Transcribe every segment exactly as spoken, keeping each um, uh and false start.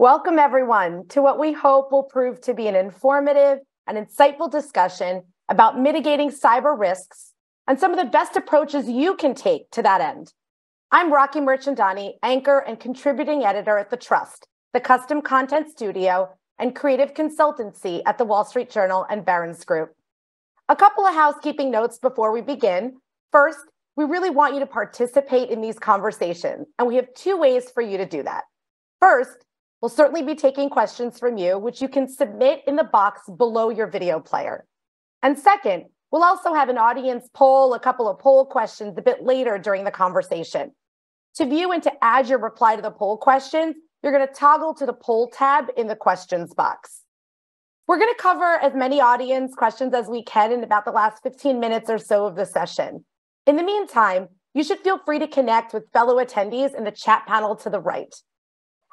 Welcome, everyone, to what we hope will prove to be an informative and insightful discussion about mitigating cyber risks and some of the best approaches you can take to that end. I'm Rocky Merchandani, anchor and contributing editor at The Trust, the custom content studio and creative consultancy at The Wall Street Journal and Barron's Group. A couple of housekeeping notes before we begin. First, we really want you to participate in these conversations, and we have two ways for you to do that. First, we'll certainly be taking questions from you, which you can submit in the box below your video player. And second, we'll also have an audience poll, a couple of poll questions a bit later during the conversation. To view and to add your reply to the poll questions, you're going to toggle to the poll tab in the questions box. We're going to cover as many audience questions as we can in about the last fifteen minutes or so of the session. In the meantime, you should feel free to connect with fellow attendees in the chat panel to the right.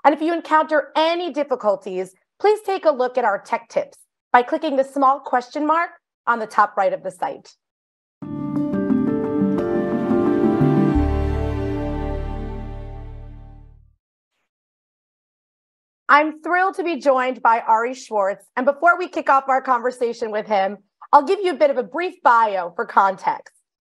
And if you encounter any difficulties, please take a look at our tech tips by clicking the small question mark on the top right of the site. I'm thrilled to be joined by Ari Schwartz. And before we kick off our conversation with him, I'll give you a bit of a brief bio for context.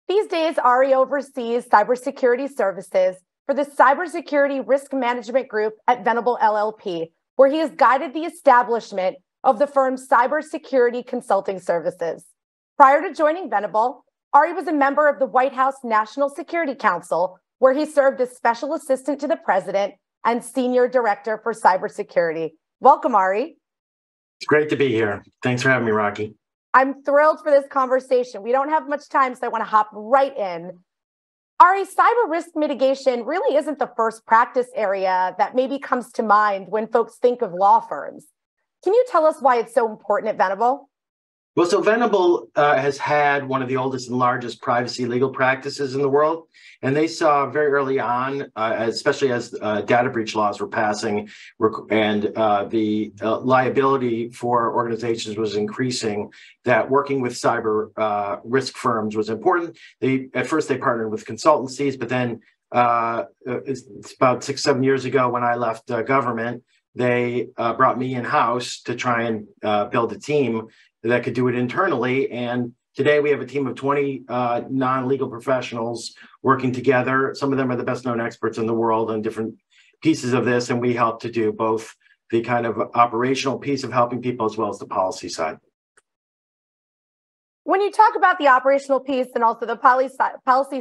These days, Ari oversees cybersecurity services for the Cybersecurity Risk Management Group at Venable L L P, where he has guided the establishment of the firm's cybersecurity consulting services. Prior to joining Venable, Ari was a member of the White House National Security Council, where he served as Special Assistant to the President and Senior Director for Cybersecurity. Welcome, Ari. It's great to be here. Thanks for having me, Rocky. I'm thrilled for this conversation. We don't have much time, so I want to hop right in. Ari, cyber risk mitigation really isn't the first practice area that maybe comes to mind when folks think of law firms. Can you tell us why it's so important at Venable? Well, so Venable uh, has had one of the oldest and largest privacy legal practices in the world. And they saw very early on, uh, especially as uh, data breach laws were passing and uh, the uh, liability for organizations was increasing, that working with cyber uh, risk firms was important. They, at first, they partnered with consultancies, but then uh, it's, it's about six, seven years ago when I left uh, government, they uh, brought me in-house to try and uh, build a team that could do it internally. And today we have a team of twenty uh, non-legal professionals working together. Some of them are the best known experts in the world on different pieces of this. And we help to do both the kind of operational piece of helping people as well as the policy side. When you talk about the operational piece and also the policy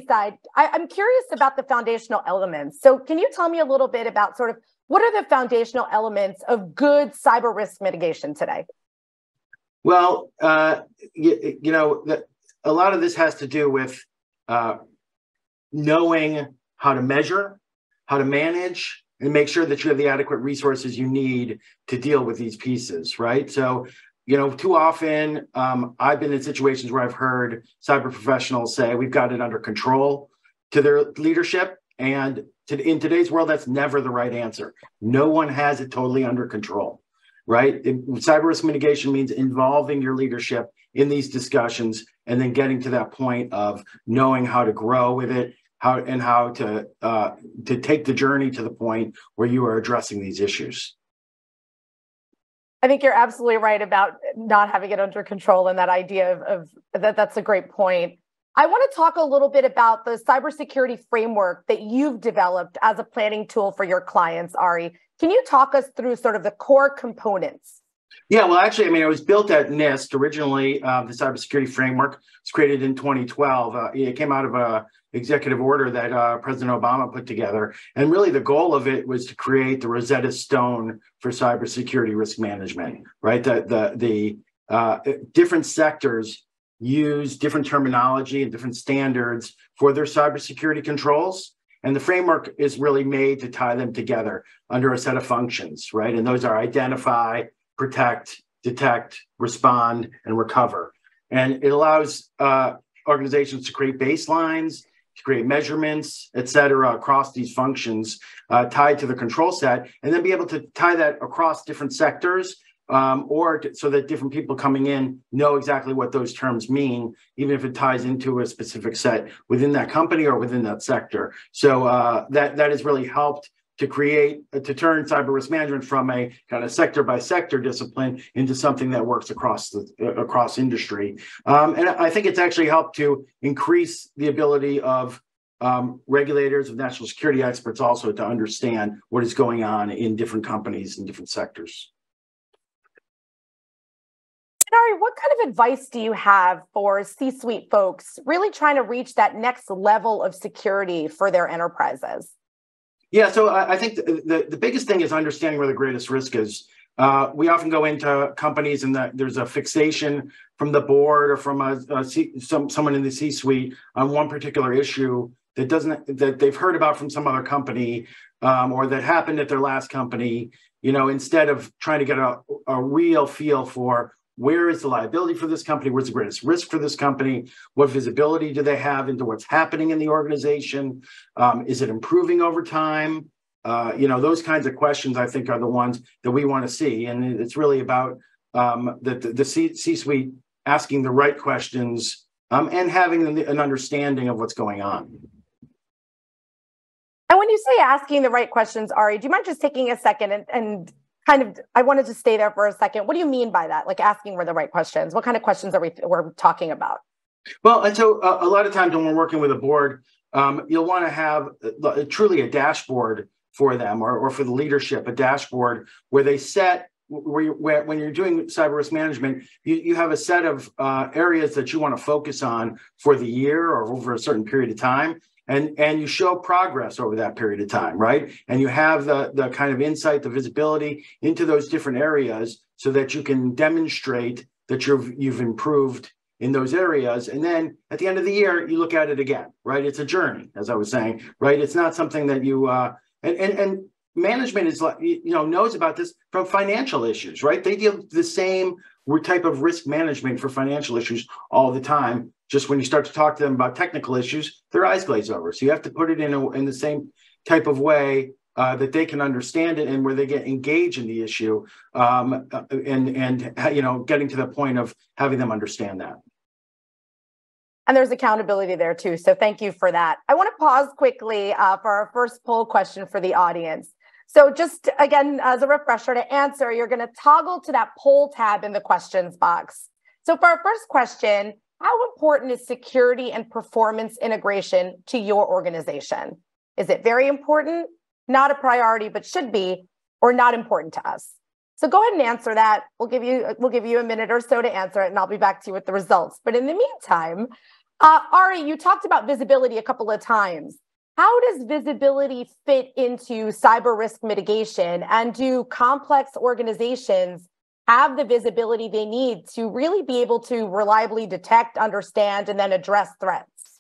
side, I, I'm curious about the foundational elements. So can you tell me a little bit about sort of what are the foundational elements of good cyber risk mitigation today? Well, uh, you, you know, the, a lot of this has to do with uh, knowing how to measure, how to manage, and make sure that you have the adequate resources you need to deal with these pieces, right? So, you know, too often um, I've been in situations where I've heard cyber professionals say, we've got it under control to their leadership. And to, in today's world, that's never the right answer. No one has it totally under control. Right? It, cyber risk mitigation means involving your leadership in these discussions and then getting to that point of knowing how to grow with it, how and how to uh, to take the journey to the point where you are addressing these issues. I think you're absolutely right about not having it under control and that idea of, of that. That's a great point. I want to talk a little bit about the cybersecurity framework that you've developed as a planning tool for your clients, Ari. Can you talk us through sort of the core components? Yeah, well, actually, I mean, it was built at NIST originally. Uh, the cybersecurity framework was created in twenty twelve. Uh, it came out of an executive order that uh, President Obama put together. And really, the goal of it was to create the Rosetta Stone for cybersecurity risk management, right? The, the, the uh, different sectors use different terminology and different standards for their cybersecurity controls. And the framework is really made to tie them together under a set of functions, right? And those are identify, protect, detect, respond, and recover. And it allows uh, organizations to create baselines, to create measurements, et cetera, across these functions uh, tied to the control set, and then be able to tie that across different sectors um, or to, so that different people coming in know exactly what those terms mean, even if it ties into a specific set within that company or within that sector. So uh, that, that has really helped to create, to turn cyber risk management from a kind of sector by sector discipline into something that works across the, across industry. Um, and I think it's actually helped to increase the ability of um, regulators, of national security experts also to understand what is going on in different companies and different sectors. Ari, what kind of advice do you have for C-suite folks really trying to reach that next level of security for their enterprises? Yeah, so I, I think the, the, the biggest thing is understanding where the greatest risk is. Uh, we often go into companies and the, there's a fixation from the board or from a, a C, some, someone in the C-suite on one particular issue that doesn't that they've heard about from some other company um, or that happened at their last company. You know, instead of trying to get a, a real feel for where is the liability for this company? Where's the greatest risk for this company? What visibility do they have into what's happening in the organization? Um, is it improving over time? Uh, you know, those kinds of questions, I think, are the ones that we want to see. And it's really about um, the, the, the C-suite asking the right questions um, and having an understanding of what's going on. And when you say asking the right questions, Ari, do you mind just taking a second and, and kind of, I wanted to stay there for a second. What do you mean by that? Like asking were the right questions? What kind of questions are we we're talking about? Well, and so uh, a lot of times when we're working with a board, um, you'll want to have a, a, truly a dashboard for them or, or for the leadership, a dashboard where they set, where, you, where when you're doing cyber risk management, you, you have a set of uh, areas that you want to focus on for the year or over a certain period of time. And, and you show progress over that period of time, right? And you have the, the kind of insight, the visibility into those different areas so that you can demonstrate that you've, you've improved in those areas. And then at the end of the year, you look at it again, right? It's a journey, as I was saying, right? It's not something that you, uh, and, and, and management is like, you know, knows about this from financial issues, right? They deal with the same type of risk management for financial issues all the time. Just when you start to talk to them about technical issues, their eyes glaze over. So you have to put it in a, in the same type of way uh, that they can understand it and where they get engaged in the issue, um, and and you know, getting to the point of having them understand that. And there's accountability there too. So thank you for that. I want to pause quickly uh, for our first poll question for the audience. So just again, as a refresher, to answer, you're going to toggle to that poll tab in the questions box. So for our first question, how important is security and performance integration to your organization? Is it very important, not a priority, but should be, or not important to us? So go ahead and answer that. We'll give you, we'll give you a minute or so to answer it, and I'll be back to you with the results. But in the meantime, uh, Ari, you talked about visibility a couple of times. How does visibility fit into cyber risk mitigation? And do complex organizations have the visibility they need to really be able to reliably detect, understand, and then address threats?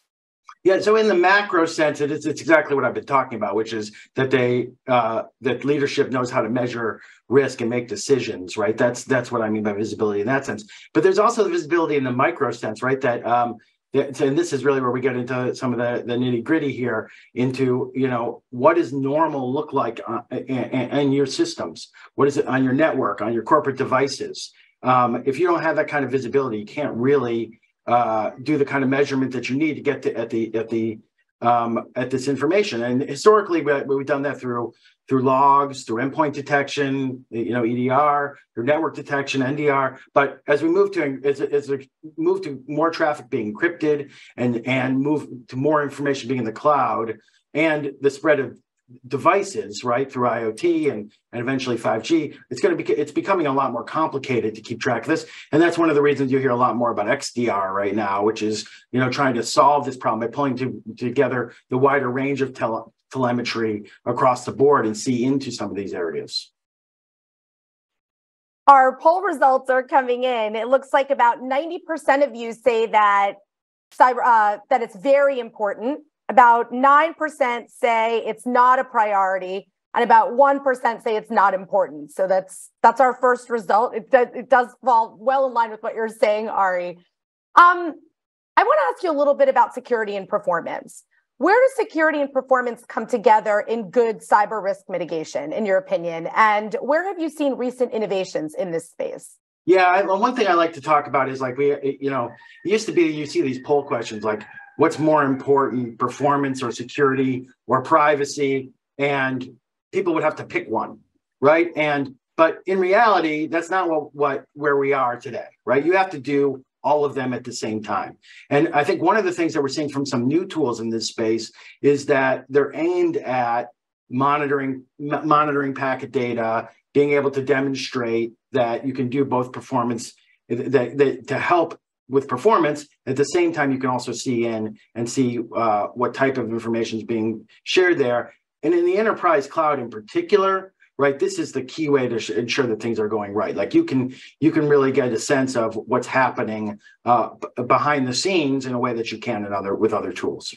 Yeah, so in the macro sense, it is, it's exactly what I've been talking about, which is that they uh, that leadership knows how to measure risk and make decisions, right? That's that's what I mean by visibility in that sense. But there's also the visibility in the micro sense, right? That um, that, and this is really where we get into some of the, the nitty gritty here. Into you know what does normal look like on, in, in your systems? What is it on your network, on your corporate devices? Um, if you don't have that kind of visibility, you can't really uh, do the kind of measurement that you need to get to at the at the um, at this information. And historically, we, we've done that through through logs, through endpoint detection, you know, E D R, through network detection, N D R. But as we move to as, as we move to more traffic being encrypted and and move to more information being in the cloud and the spread of devices, right, through IoT and, and eventually five G, it's going to be it's becoming a lot more complicated to keep track of this. And that's one of the reasons you hear a lot more about X D R right now, which is, you know, trying to solve this problem by pulling to, together the wider range of tele telemetry across the board and see into some of these areas. Our poll results are coming in. It looks like about ninety percent of you say that cyber uh, that it's very important. About nine percent say it's not a priority, and about one percent say it's not important. So that's that's our first result. It does, it does fall well in line with what you're saying, Ari. Um, I want to ask you a little bit about security and performance. Where does security and performance come together in good cyber risk mitigation, in your opinion? And where have you seen recent innovations in this space? Yeah, I, well, one thing I like to talk about is like, we, you know, it used to be you see these poll questions like, what's more important, performance or security or privacy? And people would have to pick one, right? And but in reality, that's not what, what where we are today, right? You have to do all of them at the same time. And I think one of the things that we're seeing from some new tools in this space is that they're aimed at monitoring monitoring packet data, being able to demonstrate that you can do both performance, that, that, to help with performance. At the same time, you can also see in and see uh, what type of information is being shared there. And in the enterprise cloud in particular, right, this is the key way to ensure that things are going right. Like you can you can really get a sense of what's happening uh, behind the scenes in a way that you can in other with other tools.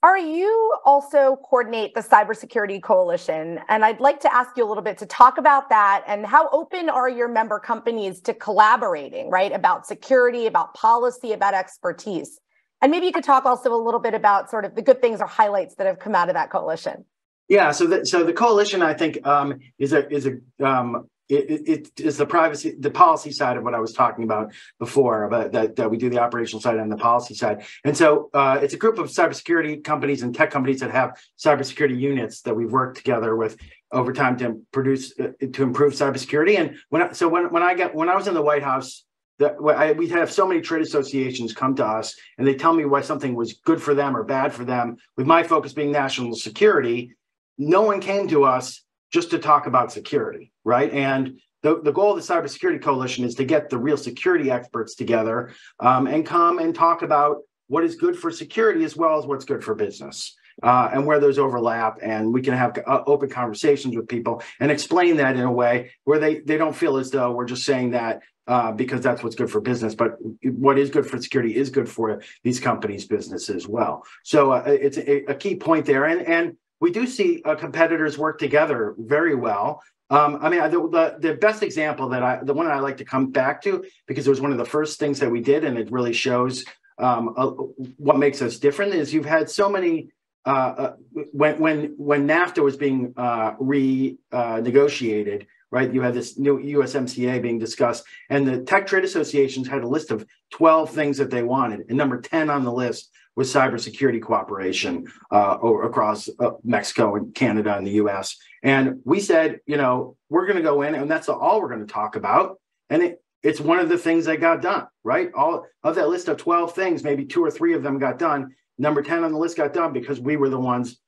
Ari, you also coordinate the Cybersecurity Coalition, and I'd like to ask you a little bit to talk about that and how open are your member companies to collaborating, right, about security, about policy, about expertise. And maybe you could talk also a little bit about sort of the good things or highlights that have come out of that coalition. Yeah, so the, so the coalition, I think, um, is a is a um, it, it is the privacy, the policy side of what I was talking about before, about that, that we do the operational side and the policy side. And so uh, it's a group of cybersecurity companies and tech companies that have cybersecurity units that we've worked together with over time to produce uh, to improve cybersecurity. And when I, so when when I got when I was in the White House, that I, we have so many trade associations come to us and they tell me why something was good for them or bad for them. With my focus being national security, no one came to us just to talk about security, right? And the, the goal of the Cybersecurity Coalition is to get the real security experts together um, and come and talk about what is good for security as well as what's good for business uh, and where there's overlap. And we can have uh, open conversations with people and explain that in a way where they, they don't feel as though we're just saying that uh, because that's what's good for business. But what is good for security is good for these companies' business as well. So uh, it's a, a key point there. And, and we do see uh, competitors work together very well. Um, I mean, the, the, the best example that I, the one I like to come back to, because it was one of the first things that we did, and it really shows um, uh, what makes us different, is you've had so many, uh, uh, when, when, when NAFTA was being uh, renegotiated, uh, right, you had this new U S M C A being discussed, and the tech trade associations had a list of twelve things that they wanted, and number ten on the list with cybersecurity cooperation uh, over across uh, Mexico and Canada and the U S. And we said, you know, we're going to go in and that's all we're going to talk about. And it, it's one of the things that got done, right? All of that list of twelve things, maybe two or three of them got done. Number ten on the list got done because we were the ones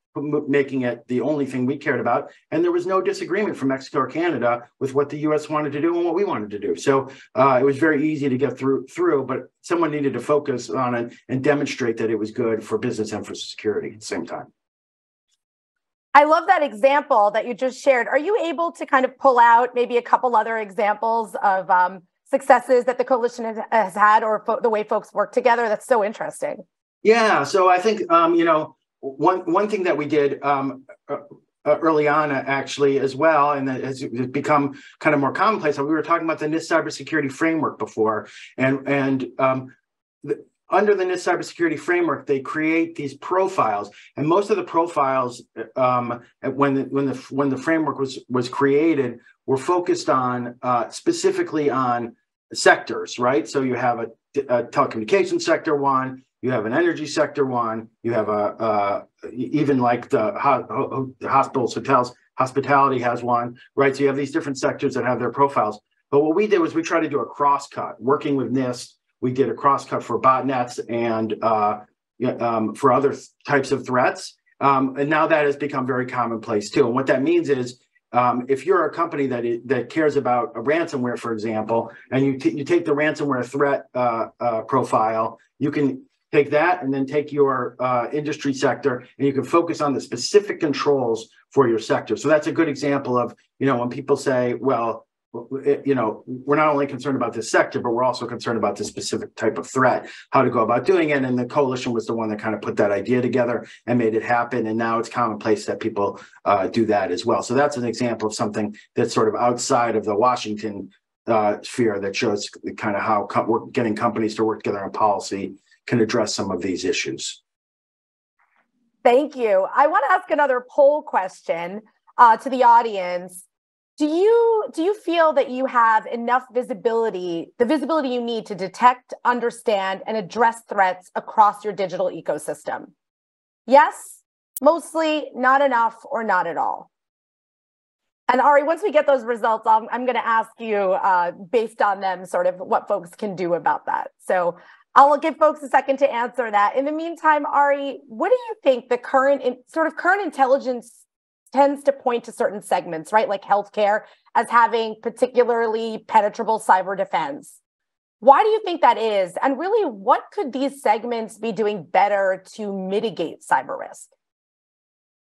making it the only thing we cared about. And there was no disagreement from Mexico or Canada with what the U S wanted to do and what we wanted to do. So uh, it was very easy to get through, through, but someone needed to focus on it and demonstrate that it was good for business and for security at the same time. I love that example that you just shared. Are you able to kind of pull out maybe a couple other examples of um, successes that the coalition has had or the way folks work together? That's so interesting. Yeah, so I think, um, you know, One one thing that we did um, early on, actually, as well, and that has become kind of more commonplace. We were talking about the NIST cybersecurity framework before, and and um, the, under the NIST cybersecurity framework, they create these profiles, and most of the profiles um, when the, when the when the framework was was created were focused on uh, specifically on sectors, right? So you have a, a telecommunications sector one. You have an energy sector one. You have a uh, even like the ho hospitals, hotels, hospitality has one, right? So you have these different sectors that have their profiles. But what we did was we tried to do a cross-cut. Working with NIST, we did a cross-cut for botnets and uh, um, for other types of threats. Um, and now that has become very commonplace too. And what that means is um, if you're a company that is, that cares about a ransomware, for example, and you, t you take the ransomware threat uh, uh, profile, you can take that and then take your uh, industry sector, and you can focus on the specific controls for your sector. So that's a good example of, you know, when people say, well, it, you know, we're not only concerned about this sector, but we're also concerned about this specific type of threat, how to go about doing it. And the coalition was the one that kind of put that idea together and made it happen. And now it's commonplace that people uh, do that as well. So that's an example of something that's sort of outside of the Washington uh, sphere that shows kind of how co we're getting companies to work together on policy can address some of these issues. Thank you. I want to ask another poll question uh, to the audience. Do you, do you feel that you have enough visibility, the visibility you need to detect, understand, and address threats across your digital ecosystem? Yes, mostly not enough or not at all. And Ari, once we get those results, I'm, I'm going to ask you, uh, based on them, sort of what folks can do about that. So I'll give folks a second to answer that. In the meantime, Ari, what do you think the current in, sort of current intelligence tends to point to certain segments, right? Like healthcare as having particularly penetrable cyber defense. Why do you think that is? And really, what could these segments be doing better to mitigate cyber risk?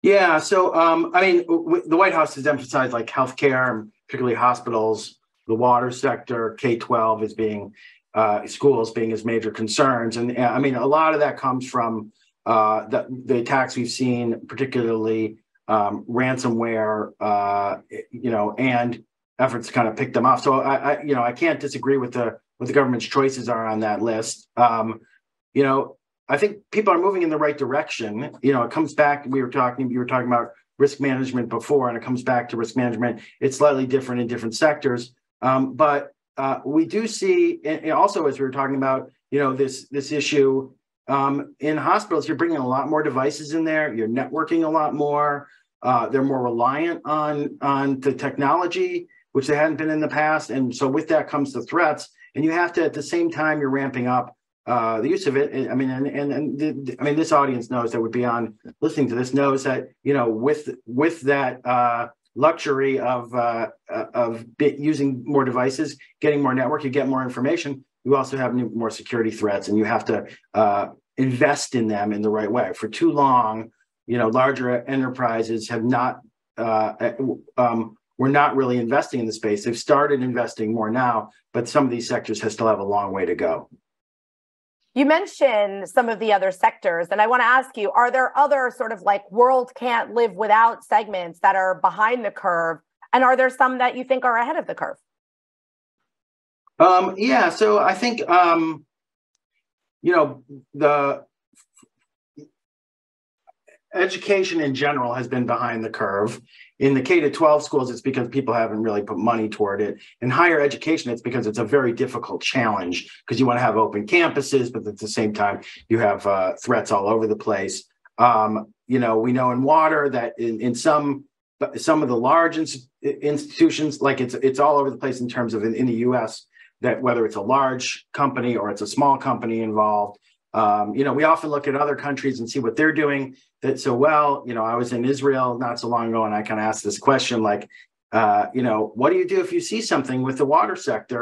Yeah, so um, I mean, w the White House has emphasized like healthcare, and particularly hospitals, the water sector, K twelve as being uh, schools being as major concerns, and I mean a lot of that comes from uh, the, the attacks we've seen, particularly um, ransomware, uh, you know, and efforts to kind of pick them off. So I, I, you know, I can't disagree with the what the government's choices are on that list. Um, you know. I think people are moving in the right direction. You know, it comes back, we were talking, you were talking about risk management before, and it comes back to risk management. It's slightly different in different sectors. Um, but uh, we do see, and also as we were talking about, you know, this, this issue um, in hospitals, you're bringing a lot more devices in there, you're networking a lot more, uh, they're more reliant on, on the technology, which they hadn't been in the past. And so with that comes the threats. And you have to, at the same time, you're ramping up Uh, the use of it. I mean, and and, and the, I mean, this audience knows that would be on listening to this knows that you know with with that uh, luxury of uh, of bit using more devices, getting more network, you get more information. You also have new, more security threats, and you have to uh, invest in them in the right way. For too long, you know, larger enterprises have not uh, um, were not really investing in the space. They've started investing more now, but some of these sectors has still have a long way to go. You mentioned some of the other sectors, and I want to ask you, are there other sort of like world can't live without segments that are behind the curve? And are there some that you think are ahead of the curve? Um, yeah, so I think, um, you know, the education in general has been behind the curve. In the K to twelve schools, it's because people haven't really put money toward it. In higher education, it's because it's a very difficult challenge because you want to have open campuses, but at the same time, you have uh, threats all over the place. Um, you know, we know in water that in, in some some of the large ins institutions, like it's it's all over the place in terms of in, in the U S, that whether it's a large company or it's a small company involved. Um, you know, we often look at other countries and see what they're doing that so well. You know, I was in Israel not so long ago, and I kind of asked this question, like, uh, you know, what do you do if you see something with the water sector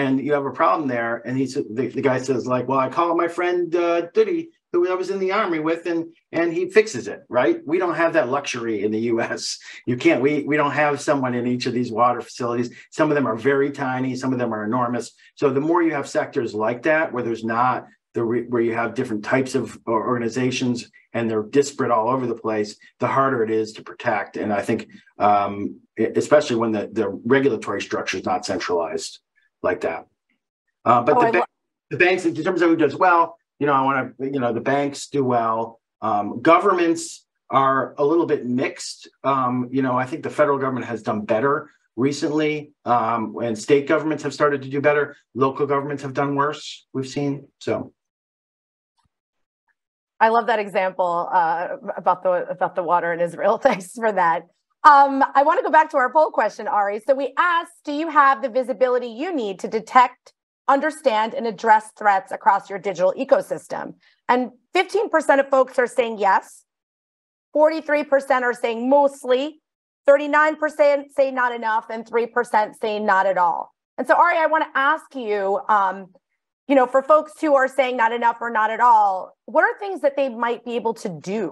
and you have a problem there? And he the, the guy says, like, well, I call my friend uh, Dudi, who I was in the army with, and and he fixes it, right? We don't have that luxury in the U S. You can't, we, we don't have someone in each of these water facilities. Some of them are very tiny, some of them are enormous. So the more you have sectors like that, where there's not, The re where you have different types of organizations and they're disparate all over the place, the harder it is to protect. And I think, um, especially when the, the regulatory structure is not centralized like that. Uh, but oh, the, ba the banks, in terms of who does well, you know, I want to, you know, the banks do well. Um, governments are a little bit mixed. Um, you know, I think the federal government has done better recently, um, and state governments have started to do better. Local governments have done worse, we've seen, so. I love that example uh, about the about the water in Israel. Thanks for that. Um, I want to go back to our poll question, Ari. So we asked, do you have the visibility you need to detect, understand, and address threats across your digital ecosystem? And fifteen percent of folks are saying yes. forty-three percent are saying mostly. thirty-nine percent say not enough, and three percent say not at all. And so, Ari, I want to ask you, um, you know, for folks who are saying not enough or not at all, what are things that they might be able to do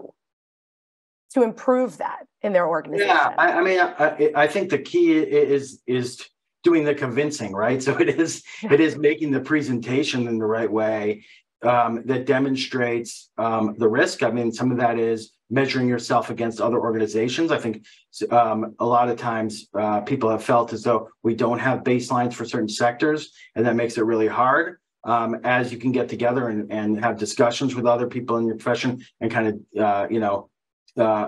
to improve that in their organization? Yeah, I, I mean, I, I think the key is is doing the convincing, right? So it is it is making the presentation in the right way um, that demonstrates um, the risk. I mean, some of that is measuring yourself against other organizations. I think um, a lot of times uh, people have felt as though we don't have baselines for certain sectors, and that makes it really hard. Um, as you can get together and, and have discussions with other people in your profession and kind of, uh, you know, uh,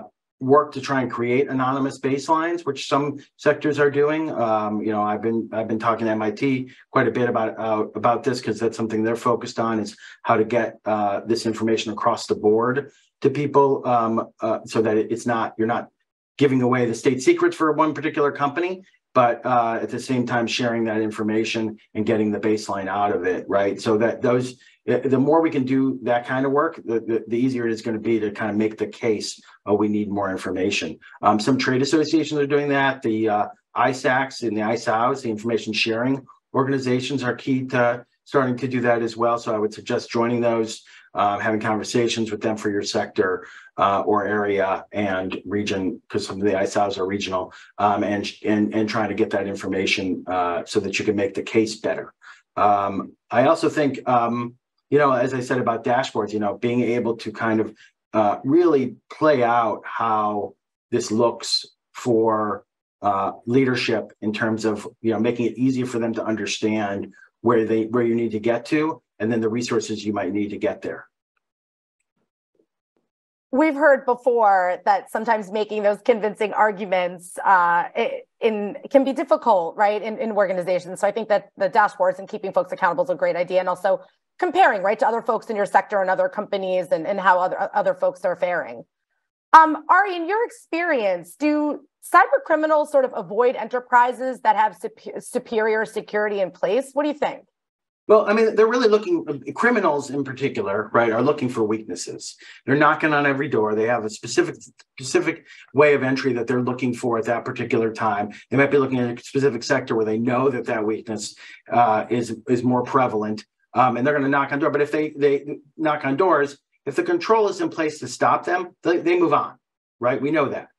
work to try and create anonymous baselines, which some sectors are doing. Um, you know, I've been I've been talking to M I T quite a bit about uh, about this because that's something they're focused on is how to get uh, this information across the board to people, um, uh, so that it's not, you're not giving away the state secrets for one particular company, but uh, at the same time sharing that information and getting the baseline out of it, right? So that those, the more we can do that kind of work, the, the, the easier it is going to be to kind of make the case, oh, we need more information. Um, some trade associations are doing that. The uh, I SACs and the I S A Os, the information sharing organizations, are key to starting to do that as well. So I would suggest joining those, uh, having conversations with them for your sector uh, or area and region, because some of the I S A Os are regional, um, and, and, and trying to get that information uh, so that you can make the case better. Um, I also think, um, you know, as I said about dashboards, you know, being able to kind of uh, really play out how this looks for uh, leadership in terms of, you know, making it easier for them to understand where they where you need to get to, and then the resources you might need to get there. We've heard before that sometimes making those convincing arguments uh, in can be difficult, right, in, in organizations. So I think that the dashboards and keeping folks accountable is a great idea, and also comparing, right, to other folks in your sector and other companies, and, and how other, other folks are faring. Um, Ari, in your experience, do cyber criminals sort of avoid enterprises that have sup- superior security in place? What do you think? Well, I mean, they're really looking, criminals in particular, right, are looking for weaknesses. They're knocking on every door. They have a specific specific way of entry that they're looking for at that particular time. They might be looking at a specific sector where they know that that weakness uh, is, is more prevalent. Um, and they're going to knock on door. But if they, they knock on doors, if the control is in place to stop them, they, they move on, right? We know that.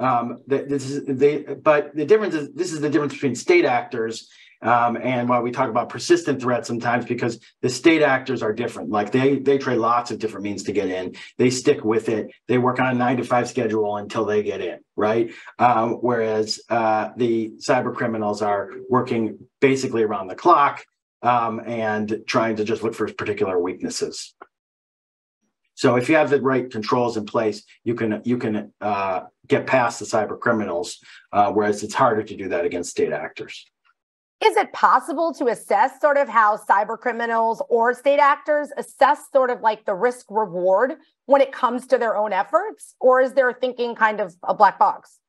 Um, that this is they, but the difference is this is the difference between state actors um, and why we talk about persistent threats sometimes, because the state actors are different. Like they they try lots of different means to get in. They stick with it. They work on a nine to five schedule until they get in, right? Um, whereas uh, the cyber criminals are working basically around the clock. Um, and trying to just look for particular weaknesses. So if you have the right controls in place, you can you can uh, get past the cyber criminals, uh, whereas it's harder to do that against state actors. Is it possible to assess sort of how cyber criminals or state actors assess sort of like the risk reward when it comes to their own efforts? Or is their thinking kind of a black box?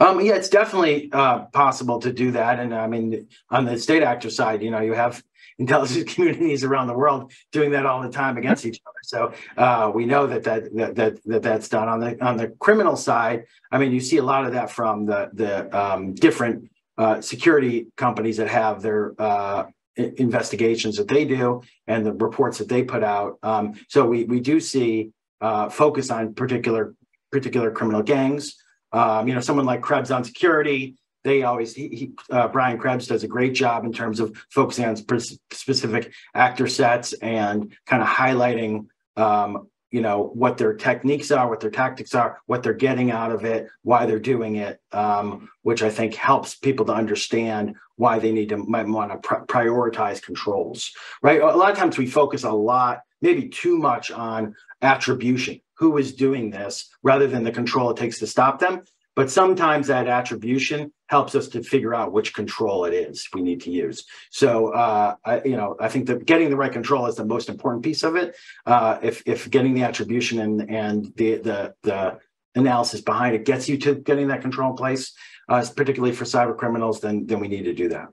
Um, yeah, it's definitely uh, possible to do that. And I mean, on the state actor side, you know, you have intelligence communities around the world doing that all the time against each other. So uh, we know that that, that that that that's done. On the on the criminal side, I mean, you see a lot of that from the the um, different uh, security companies that have their uh, investigations that they do and the reports that they put out. Um, so we we do see uh, focus on particular particular criminal gangs. Um, you know, someone like Krebs on security, they always, he, he, uh, Brian Krebs does a great job in terms of focusing on sp- specific actor sets and kind of highlighting, um, you know, what their techniques are, what their tactics are, what they're getting out of it, why they're doing it, um, which I think helps people to understand why they need to, might want to pr- prioritize controls, right? A lot of times we focus a lot, maybe too much on attribution. Who is doing this rather than the control it takes to stop them. But sometimes that attribution helps us to figure out which control it is we need to use. So, uh, I, you know, I think that getting the right control is the most important piece of it. Uh, if, if getting the attribution and, and the, the, the analysis behind it gets you to getting that control in place, uh, particularly for cyber criminals, then, then we need to do that.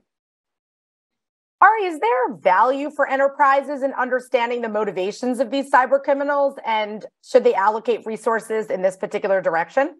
Ari, is there value for enterprises in understanding the motivations of these cyber criminals, and should they allocate resources in this particular direction?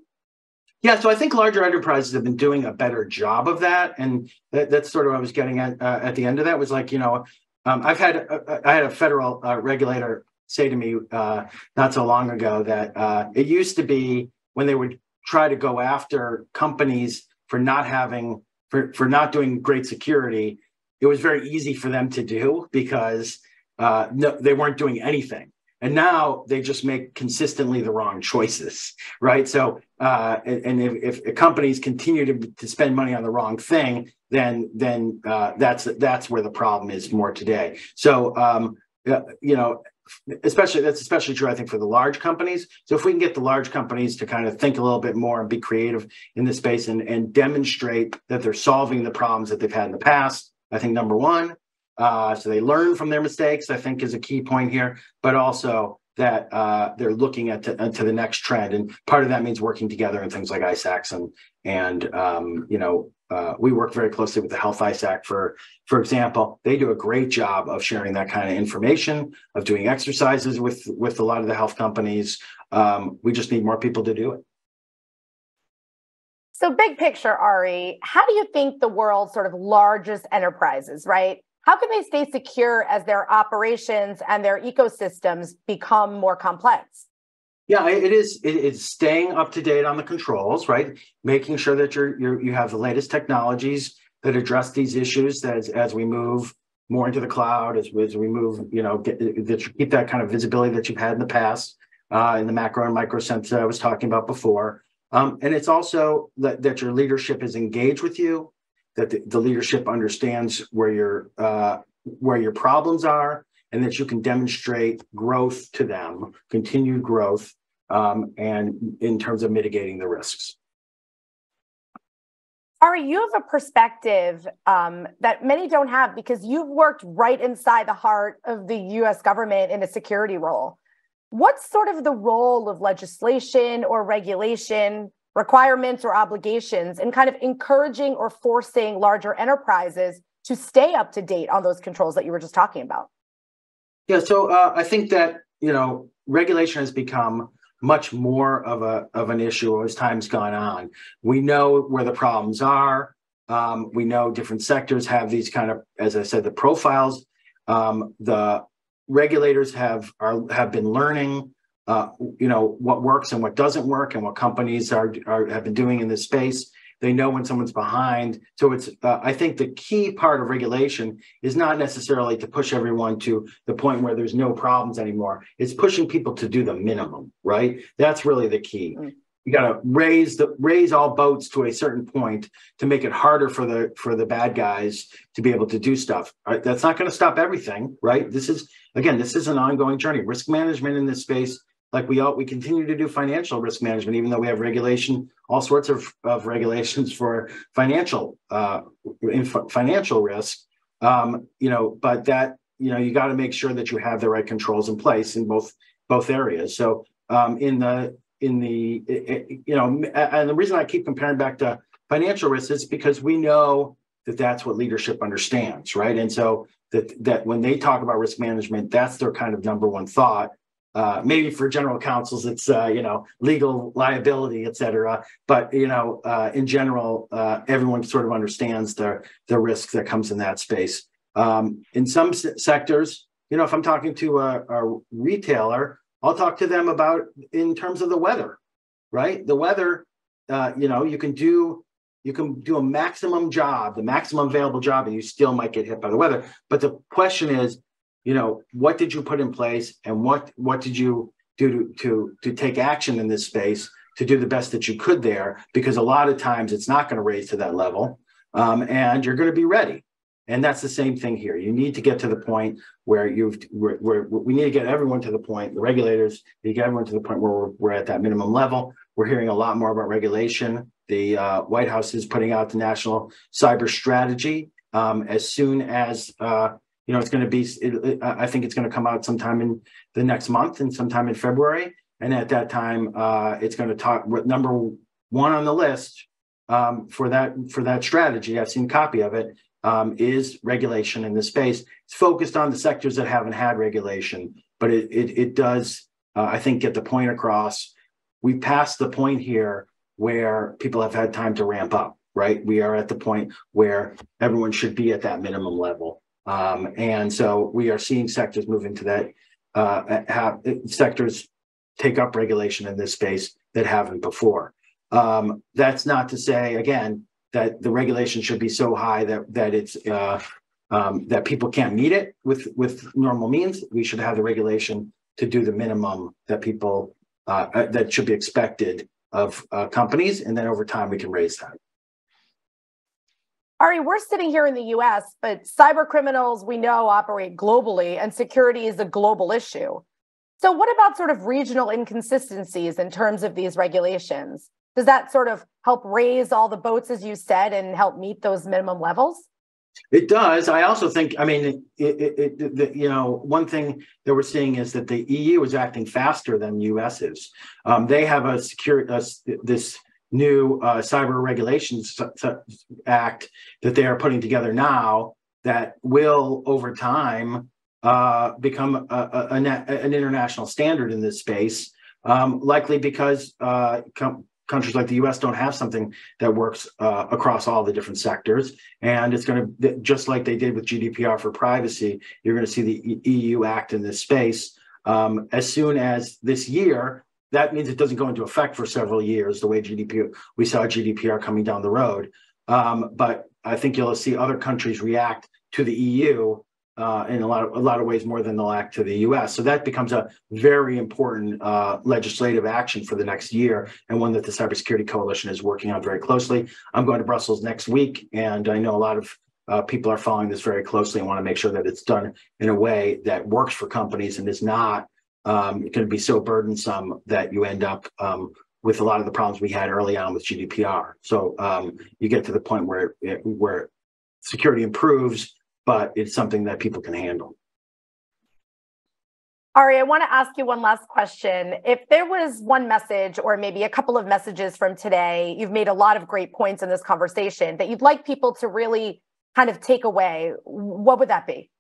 Yeah, so I think larger enterprises have been doing a better job of that, and that, that's sort of what I was getting at uh, at the end of that was like, you know, um, I've had uh, I had a federal uh, regulator say to me uh, not so long ago that uh, it used to be when they would try to go after companies for not having for for not doing great security. It was very easy for them to do because uh, no, they weren't doing anything. And now they just make consistently the wrong choices, right? So, uh, and if, if companies continue to, to spend money on the wrong thing, then then uh, that's that's where the problem is more today. So, um, you know, especially that's especially true, I think, for the large companies. So if we can get the large companies to kind of think a little bit more and be creative in this space and, and demonstrate that they're solving the problems that they've had in the past, I think number one, uh, so they learn from their mistakes, I think is a key point here, but also that uh, they're looking at to, uh, to the next trend. And part of that means working together in things like I SACs. And, and um, you know, uh, we work very closely with the Health I SAC, for, for example. They do a great job of sharing that kind of information, of doing exercises with, with a lot of the health companies. Um, we just need more people to do it. So big picture, Ari, how do you think the world's sort of largest enterprises, right? How can they stay secure as their operations and their ecosystems become more complex? Yeah, it is. It's staying up to date on the controls, right? Making sure that you're, you're you have the latest technologies that address these issues. That as, as we move more into the cloud, as, as we move, you know, get, that you keep that kind of visibility that you've had in the past, uh, in the macro and micro sense that I was talking about before. Um, and it's also that, that your leadership is engaged with you, that the, the leadership understands where your uh, where your problems are, and that you can demonstrate growth to them, continued growth, um, and in terms of mitigating the risks. Ari, you have a perspective um, that many don't have, because you've worked right inside the heart of the U S government in a security role. What's sort of the role of legislation or regulation, requirements or obligations, in kind of encouraging or forcing larger enterprises to stay up to date on those controls that you were just talking about? Yeah, so uh, I think that, you know, regulation has become much more of a of an issue as time's gone on. We know where the problems are. Um, we know different sectors have these kind of, as I said, the profiles. Um, the regulators have are have been learning, uh, you know, what works and what doesn't work, and what companies are, are have been doing in this space. They know when someone's behind. So it's uh, I think the key part of regulation is not necessarily to push everyone to the point where there's no problems anymore. It's pushing people to do the minimum, right? That's really the key. You got to raise the raise all boats to a certain point to make it harder for the for the bad guys to be able to do stuff. Right? That's not going to stop everything, right? This is Again, this is an ongoing journey. Risk management in this space, like we all, we continue to do financial risk management, even though we have regulation, all sorts of, of regulations for financial uh, financial risk. Um, you know, but that you know you got to make sure that you have the right controls in place in both both areas. So um, in the in the it, you know, and the reason I keep comparing back to financial risk is because we know that that's what leadership understands, right? And so that that when they talk about risk management, that's their kind of number one thought. Uh, maybe for general counsels, it's, uh, you know, legal liability, et cetera. But, you know, uh, in general, uh, everyone sort of understands the, the risk that comes in that space. Um, in some se sectors, you know, if I'm talking to a, a retailer, I'll talk to them about in terms of the weather, right? The weather, uh, you know, you can do You can do a maximum job, the maximum available job, and you still might get hit by the weather. But the question is, you know, what did you put in place, and what what did you do to to, to take action in this space to do the best that you could there? Because a lot of times it's not going to raise to that level, um, and you're going to be ready. And that's the same thing here. You need to get to the point where you've where, where we need to get everyone to the point. The regulators need to get everyone to the point where we're, we're at that minimum level. We're hearing a lot more about regulation. The uh, White House is putting out the National Cyber Strategy um, as soon as, uh, you know, it's going to be, it, it, I think it's going to come out sometime in the next month and sometime in February. And at that time, uh, it's going to talk, number one on the list um, for that for that strategy, I've seen a copy of it, um, is regulation in this space. It's focused on the sectors that haven't had regulation, but it, it, it does, uh, I think, get the point across. We've passed the point here where people have had time to ramp up, right? We are at the point where everyone should be at that minimum level. Um, and so we are seeing sectors move into that, uh, have sectors take up regulation in this space that haven't before. Um, that's not to say, again, that the regulation should be so high that, that, it's, uh, um, that people can't meet it with, with normal means. We should have the regulation to do the minimum that people, uh, that should be expected of uh, companies, and then over time we can raise that. Ari, we're sitting here in the U S, but cyber criminals we know operate globally, and security is a global issue. So what about sort of regional inconsistencies in terms of these regulations? Does that sort of help raise all the boats, as you said, and help meet those minimum levels? It does. I also think, I mean, it, it, it, the, you know, one thing that we're seeing is that the E U is acting faster than the U S is. Um, they have a secure, uh, this new uh, cyber regulations act that they are putting together now that will, over time, uh, become a, a, a, an international standard in this space, um, likely because uh, com- countries like the U S don't have something that works uh, across all the different sectors. And it's going to, just like they did with G D P R for privacy, you're going to see the E U act in this space um, as soon as this year. That means it doesn't go into effect for several years, the way G D P R, we saw G D P R coming down the road. Um, but I think you'll see other countries react to the E U uh, in a lot of a lot of ways more than they'll act to the U S. So that becomes a very important uh, legislative action for the next year, and one that the Cybersecurity Coalition is working on very closely. I'm going to Brussels next week, and I know a lot of uh, people are following this very closely and want to make sure that it's done in a way that works for companies and is not Um, it can be so burdensome that you end up um, with a lot of the problems we had early on with G D P R. So um, you get to the point where it, where security improves, but it's something that people can handle. Ari, I want to ask you one last question. If there was one message or maybe a couple of messages from today, you've made a lot of great points in this conversation that you'd like people to really kind of take away, what would that be?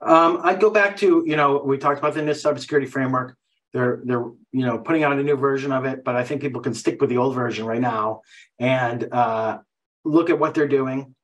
Um, I'd go back to, you know, we talked about the NIST cybersecurity framework. They're, they're, you know, putting out a new version of it, but I think people can stick with the old version right now and uh, look at what they're doing,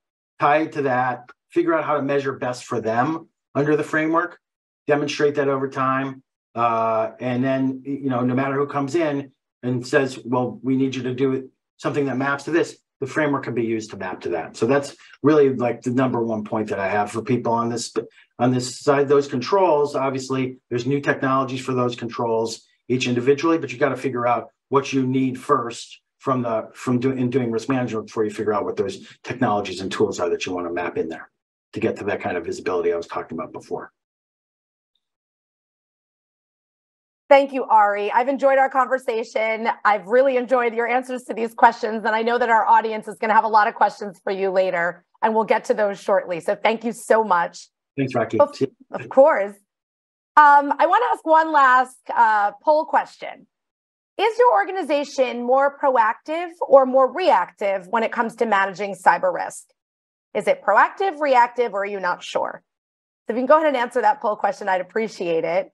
tie it to that, figure out how to measure best for them under the framework, demonstrate that over time. Uh, and then, you know, no matter who comes in and says, well, we need you to do something that maps to this, the framework can be used to map to that. So that's really like the number one point that I have for people on this on this side. Those controls, obviously, there's new technologies for those controls each individually, but you got to figure out what you need first from the from doing in doing risk management before you figure out what those technologies and tools are that you want to map in there to get to that kind of visibility I was talking about before. Thank you, Ari. I've enjoyed our conversation. I've really enjoyed your answers to these questions. And I know that our audience is going to have a lot of questions for you later, and we'll get to those shortly. So thank you so much. Thanks, Rocky. Of, of course. Um, I want to ask one last uh, poll question. Is your organization more proactive or more reactive when it comes to managing cyber risk? Is it proactive, reactive, or are you not sure? So if you can go ahead and answer that poll question, I'd appreciate it.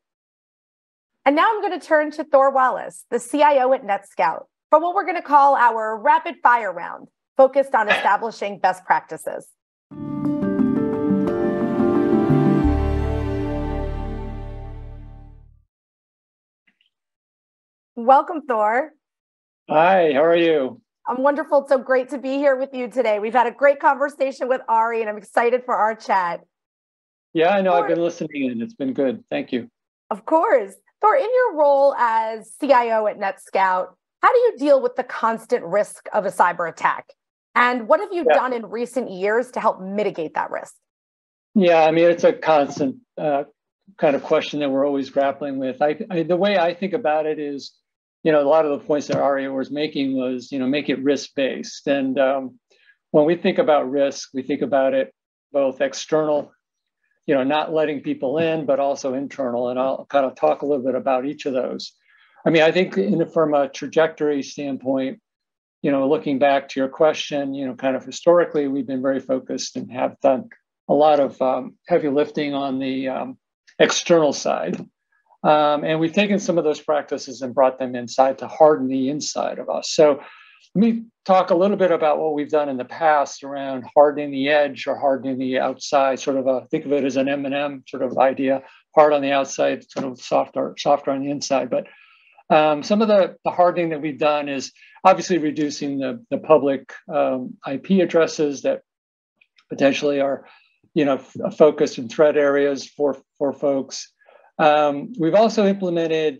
And now I'm going to turn to Thor Wallace, the C I O at NetScout, for what we're going to call our rapid fire round, focused on establishing best practices. Welcome, Thor. Hi, how are you? I'm wonderful. It's so great to be here with you today. We've had a great conversation with Ari, and I'm excited for our chat. Yeah, I know. Thor, I've been listening, and it's been good. Thank you. Of course. Thor, in your role as C I O at NetScout, how do you deal with the constant risk of a cyber attack? And what have you yeah. done in recent years to help mitigate that risk? Yeah, I mean, it's a constant uh, kind of question that we're always grappling with. I, I, the way I think about it is, you know, a lot of the points that Ari was making was, you know, make it risk-based. And um, when we think about risk, we think about it both external, you know, not letting people in, but also internal. And I'll kind of talk a little bit about each of those. I mean, I think in, from a trajectory standpoint, you know, looking back to your question, you know, kind of historically, we've been very focused and have done a lot of um, heavy lifting on the um, external side. Um, and we've taken some of those practices and brought them inside to harden the inside of us. So let me talk a little bit about what we've done in the past around hardening the edge or hardening the outside, sort of a, think of it as an M and M sort of idea, hard on the outside, sort of softer, softer on the inside. But um, some of the, the hardening that we've done is obviously reducing the, the public um, I P addresses that potentially are, you know, f- focused in threat areas for, for folks. Um, we've also implemented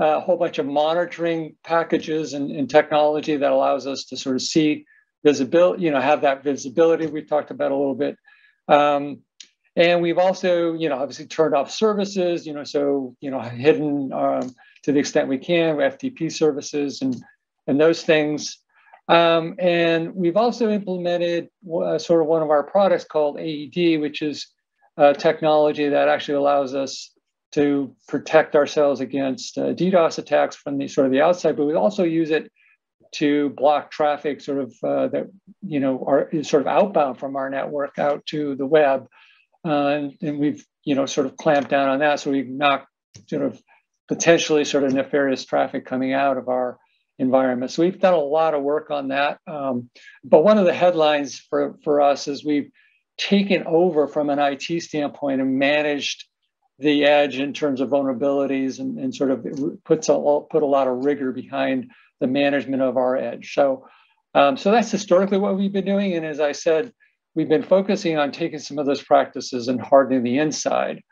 Uh, a whole bunch of monitoring packages and, and technology that allows us to sort of see visibility, you know, have that visibility we talked about a little bit. Um, and we've also, you know, obviously turned off services, you know, so, you know, hidden um, to the extent we can, F T P services and, and those things. Um, and we've also implemented uh, sort of one of our products called A E D, which is uh, technology that actually allows us to protect ourselves against uh, DDoS attacks from the sort of the outside, but we also use it to block traffic sort of uh, that, you know, are, is sort of outbound from our network out to the web. Uh, and, and we've, you know, sort of clamped down on that. So we've knocked sort of potentially sort of nefarious traffic coming out of our environment. So we've done a lot of work on that. Um, but one of the headlines for, for us is we've taken over from an I T standpoint and managed the edge in terms of vulnerabilities and, and sort of puts a, put a lot of rigor behind the management of our edge. So, um, so that's historically what we've been doing. And as I said, we've been focusing on taking some of those practices and hardening the inside.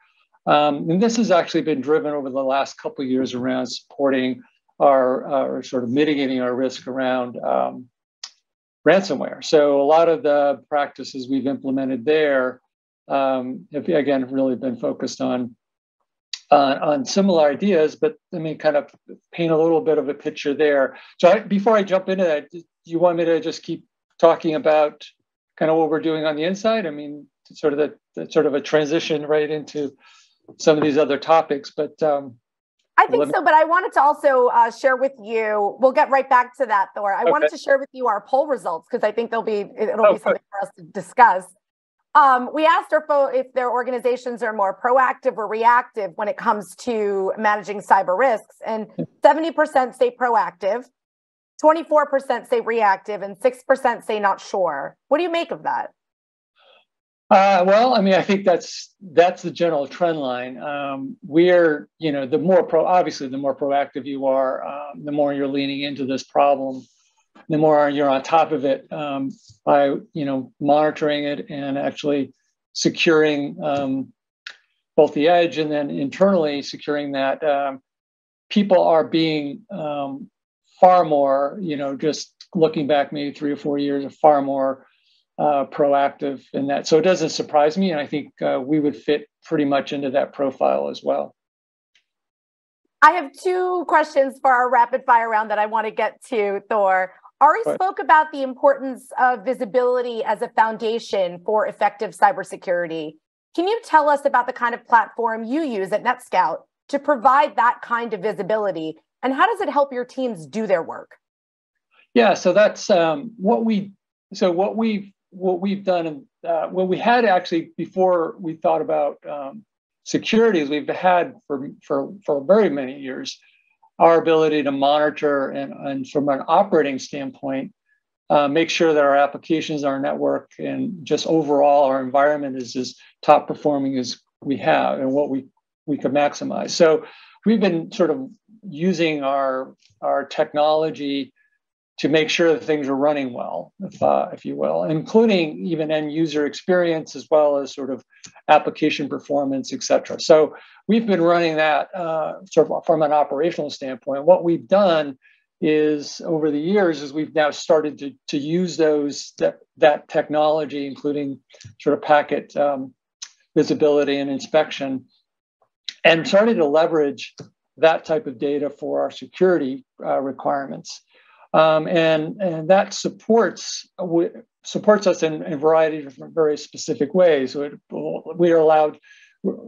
Um, and this has actually been driven over the last couple of years around supporting our, uh, or sort of mitigating our risk around um, ransomware. So a lot of the practices we've implemented there um, have, again, really been focused on Uh, on similar ideas, but let me kind of paint a little bit of a picture there. So I, before I jump into that, do you want me to just keep talking about kind of what we're doing on the inside? I mean, sort of that, that sort of a transition right into some of these other topics, but um, I think me... so. But I wanted to also uh, share with you. We'll get right back to that, Thor. I okay. wanted to share with you our poll results because I think they'll be it'll oh, be something for us to discuss. Um, we asked our fo if their organizations are more proactive or reactive when it comes to managing cyber risks, and seventy percent say proactive, twenty-four percent say reactive, and six percent say not sure. What do you make of that? Uh, well, I mean, I think that's that's the general trend line. Um, we're, you know, the more pro obviously the more proactive you are, um, the more you're leaning into this problem, the more you're on top of it um, by, you know, monitoring it and actually securing um, both the edge and then internally securing that. Um, people are being um, far more, you know, just looking back maybe three or four years, are far more uh, proactive in that. So it doesn't surprise me. And I think uh, we would fit pretty much into that profile as well. I have two questions for our rapid fire round that I want to get to, Thor. Ari spoke about the importance of visibility as a foundation for effective cybersecurity. Can you tell us about the kind of platform you use at NetScout to provide that kind of visibility? And how does it help your teams do their work? Yeah, so that's um, what we, so what we've, what we've done, uh, what we had actually before we thought about um, security is we've had for, for, for very many years, our ability to monitor and, and from an operating standpoint, uh, make sure that our applications, our network, and just overall our environment is as top performing as we have and what we, we could maximize. So we've been sort of using our, our technology to make sure that things are running well, if, uh, if you will, including even end user experience as well as sort of application performance, et cetera. So we've been running that uh, sort of from an operational standpoint. What we've done is over the years is we've now started to, to use those that, that technology, including sort of packet um, visibility and inspection, and started to leverage that type of data for our security uh, requirements. Um, and, and that supports, supports us in, in a variety of very specific ways. So it, we are allowed,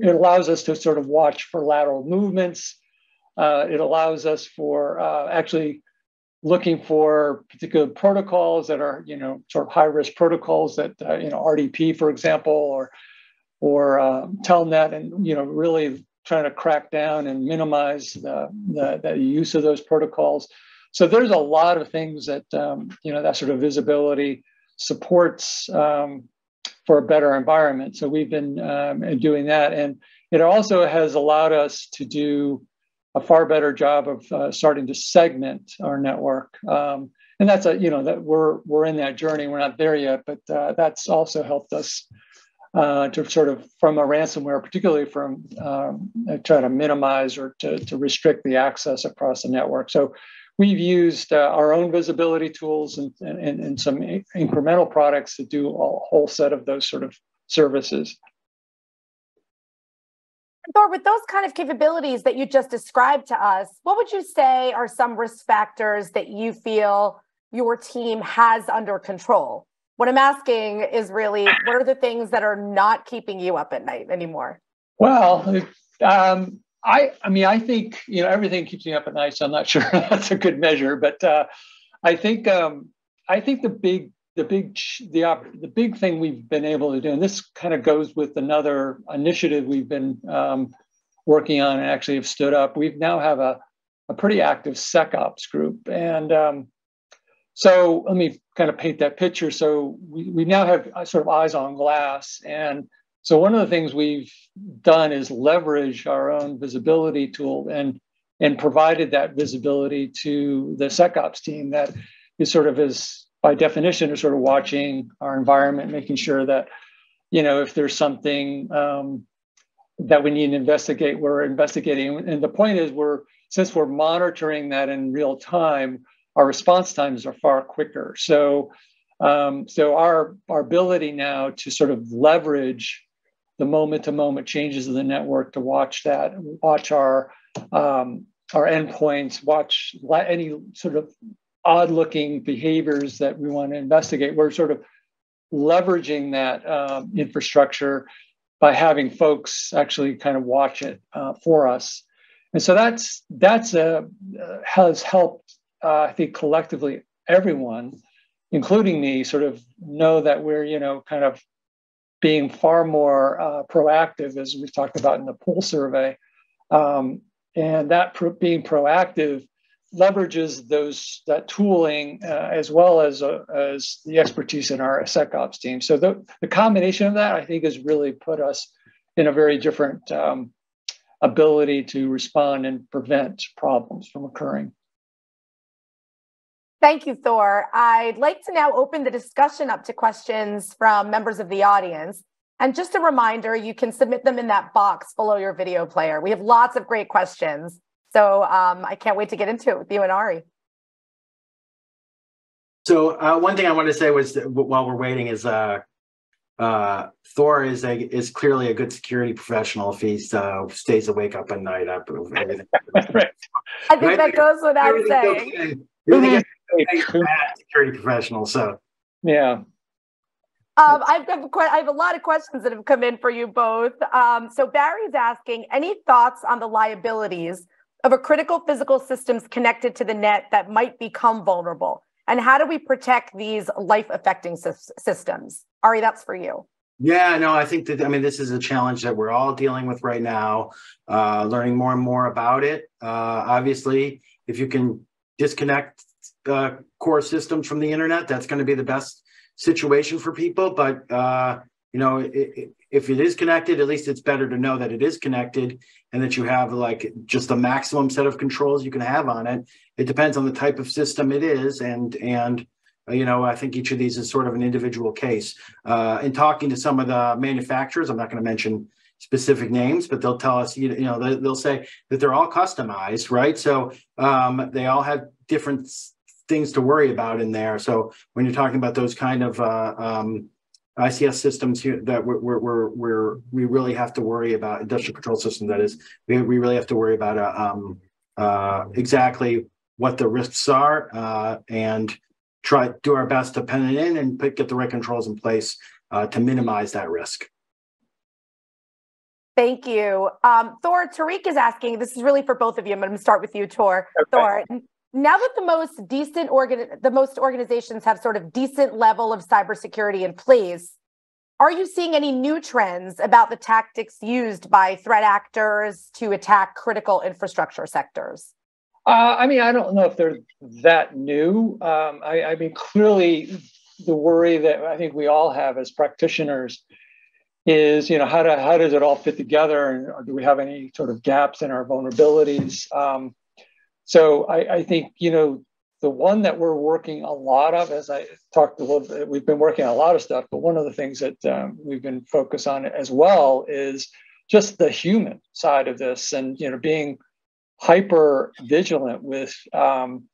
it allows us to sort of watch for lateral movements. Uh, it allows us for uh, actually looking for particular protocols that are, you know, sort of high-risk protocols that, uh, you know, R D P, for example, or, or uh, Telnet, and, you know, really trying to crack down and minimize the, the, the use of those protocols. So there's a lot of things that, um, you know, that sort of visibility supports um, for a better environment. So we've been um, doing that. And it also has allowed us to do a far better job of uh, starting to segment our network. Um, and that's, a, you know, that we're, we're in that journey. We're not there yet, but uh, that's also helped us uh, to sort of from a ransomware, particularly from um, trying to minimize or to, to restrict the access across the network. So we've used uh, our own visibility tools and, and, and some incremental products to do a whole set of those sort of services. Thor, with those kind of capabilities that you just described to us, what would you say are some risk factors that you feel your team has under control. What I'm asking is really, what are the things that are not keeping you up at night anymore? Well, um, I, I mean, I think, you know, everything keeps me up at night, so I'm not sure that's a good measure. But uh, I think, um, I think the big, the big, the the big thing we've been able to do, and this kind of goes with another initiative we've been um, working on and actually have stood up. We now have a, a pretty active SecOps group, and um, so let me kind of paint that picture. So we, we now have sort of eyes on glass. And so one of the things we've done is leverage our own visibility tool and, and provided that visibility to the SecOps team that is sort of is, by definition, is sort of watching our environment, making sure that, you know, if there's something um, that we need to investigate, we're investigating. And the point is we're, since we're monitoring that in real time, our response times are far quicker. So, um, so our, our ability now to sort of leverage the moment-to-moment changes of the network to watch that, watch our um, our endpoints, watch any sort of odd-looking behaviors that we want to investigate. We're sort of leveraging that um, infrastructure by having folks actually kind of watch it uh, for us. And so that's that's a, uh, has helped. Uh, I think collectively, everyone, including me, sort of know that we're, you know, kind of being far more uh, proactive, as we've talked about in the poll survey. Um, and that pro being proactive leverages those that tooling uh, as well as, uh, as the expertise in our SecOps team. So the, the combination of that, I think, has really put us in a very different um, ability to respond and prevent problems from occurring. Thank you, Thor. I'd like to now open the discussion up to questions from members of the audience. And just a reminder, you can submit them in that box below your video player. We have lots of great questions. So um, I can't wait to get into it with you and Ari. So uh, one thing I wanted to say was, while we're waiting, is uh, uh, Thor is a, is clearly a good security professional if he uh, stays awake up at night. Up and everything. Right. I think right. that goes without saying. Okay. Everything security professional, so yeah. Um, I've got quite, I have a lot of questions that have come in for you both. Um, so Barry's asking, any thoughts on the liabilities of a critical physical systems connected to the net that might become vulnerable, and how do we protect these life-affecting systems? Ari, that's for you. Yeah, no, I think that, I mean, this is a challenge that we're all dealing with right now. Uh, learning more and more about it. Uh, obviously, if you can disconnect uh, core systems from the internet, that's going to be the best situation for people. But, uh, you know, it, it, if it is connected, at least it's better to know that it is connected and that you have like just the maximum set of controls you can have on it. It depends on the type of system it is. And, and uh, you know, I think each of these is sort of an individual case. Uh, in talking to some of the manufacturers, I'm not going to mention specific names, but they'll tell us, you know, they'll say that they're all customized, right? So um, they all have different things to worry about in there. So when you're talking about those kind of uh, um, I C S systems here that we're, we're, we're, we're, we really have to worry about, industrial control system that is, we, we really have to worry about uh, um, uh, exactly what the risks are uh, and try do our best to pen it in and put, get the right controls in place uh, to minimize that risk. Thank you. Um, Thor, Tariq is asking, this is really for both of you. I'm going to start with you, Tor. Okay. Thor, now that the most decent organ, the most organizations have sort of decent level of cybersecurity in place, are you seeing any new trends about the tactics used by threat actors to attack critical infrastructure sectors? Uh, I mean, I don't know if they're that new. Um, I, I mean, clearly the worry that I think we all have as practitioners is, you know, how, to, how does it all fit together, and do we have any sort of gaps in our vulnerabilities? Um, so I, I think, you know, the one that we're working a lot of, as I talked a little bit, we've been working on a lot of stuff, but one of the things that um, we've been focused on as well is just the human side of this, and, you know, being hyper vigilant with, um,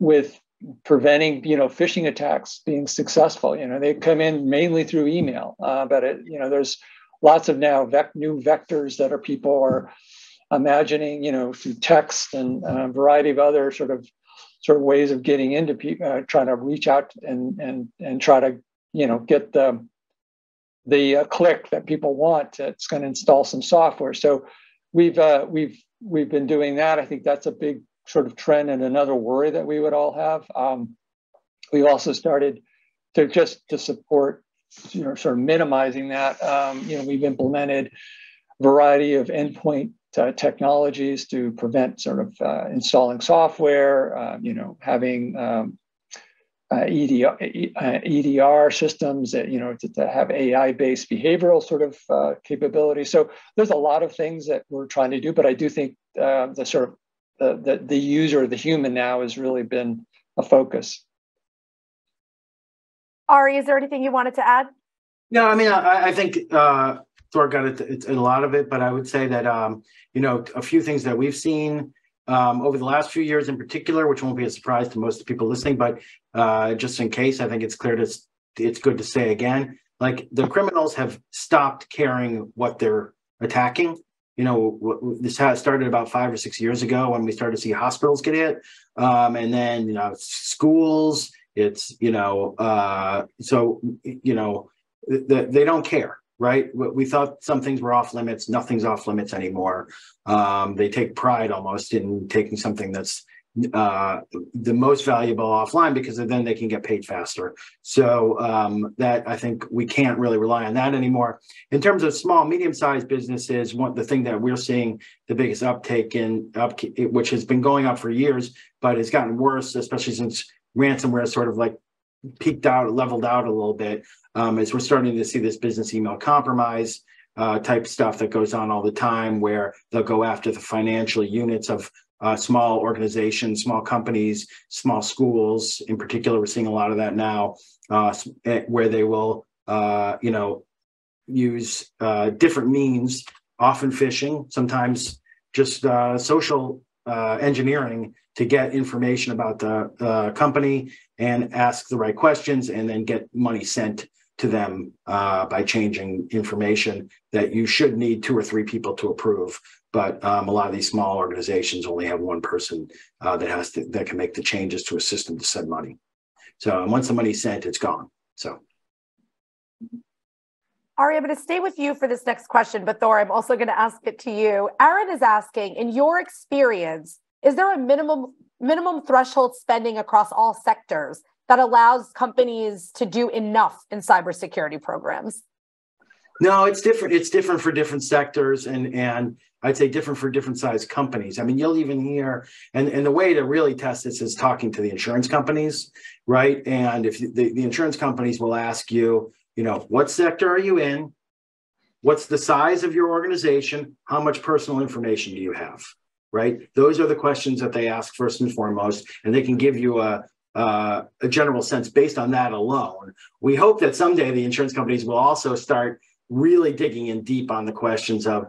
with preventing, you know, phishing attacks being successful. You know, they come in mainly through email, uh, but, it, you know, there's lots of now vec new vectors that are people are imagining, you know, through text and a variety of other sort of sort of ways of getting into people, uh, trying to reach out and and and try to, you know, get the the uh, click that people want. It's going to install some software. So we've uh, we've we've been doing that. I think that's a big sort of trend and another worry that we would all have. Um, we've also started to just to support, you know, sort of minimizing that. Um, you know, we've implemented a variety of endpoint Uh, technologies to prevent sort of uh, installing software, uh, you know, having um, uh, E D R, E D R systems that, you know, to, to have A I-based behavioral sort of uh, capabilities. So there's a lot of things that we're trying to do, but I do think uh, the sort of the, the, the user, the human now has really been a focus. Ari, is there anything you wanted to add? No, I mean, I, I think... Uh... Thor got it, it, a lot of it, but I would say that, um, you know, a few things that we've seen um, over the last few years in particular, which won't be a surprise to most people listening, but uh, just in case, I think it's clear to, it's good to say again, like the criminals have stopped caring what they're attacking. You know, this started about five or six years ago when we started to see hospitals get hit, um, and then, you know, schools, it's, you know, uh, so, you know, the, they don't care. Right? We thought some things were off limits. Nothing's off limits anymore. Um, they take pride almost in taking something that's uh, the most valuable offline, because then they can get paid faster. So um, that, I think we can't really rely on that anymore. In terms of small, medium-sized businesses, one, the thing that we're seeing the biggest uptake in, up, which has been going up for years, but it's gotten worse, especially since ransomware sort of like peaked out, leveled out a little bit, um, as we're starting to see this business email compromise uh, type stuff that goes on all the time, where they'll go after the financial units of uh, small organizations, small companies, small schools in particular. We're seeing a lot of that now, uh, where they will, uh, you know, use uh, different means, often phishing, sometimes just uh, social uh, engineering, to get information about the uh, company and ask the right questions, and then get money sent to them uh, by changing information that you should need two or three people to approve. But um, a lot of these small organizations only have one person uh, that has to, that can make the changes to a system to send money. So and once the money's sent, it's gone. So. Ari, I'm going to stay with you for this next question, but Thor, I'm also going to ask it to you. Aaron is asking, in your experience, is there a minimum minimum threshold spending across all sectors that allows companies to do enough in cybersecurity programs? No, it's different. It's different for different sectors, and and I'd say different for different size companies. I mean, you'll even hear, and, and the way to really test this is talking to the insurance companies, right? And if the, the insurance companies will ask you, you know, what sector are you in? What's the size of your organization? How much personal information do you have? Right? Those are the questions that they ask first and foremost, and they can give you a, uh, a general sense based on that alone. We hope that someday the insurance companies will also start really digging in deep on the questions of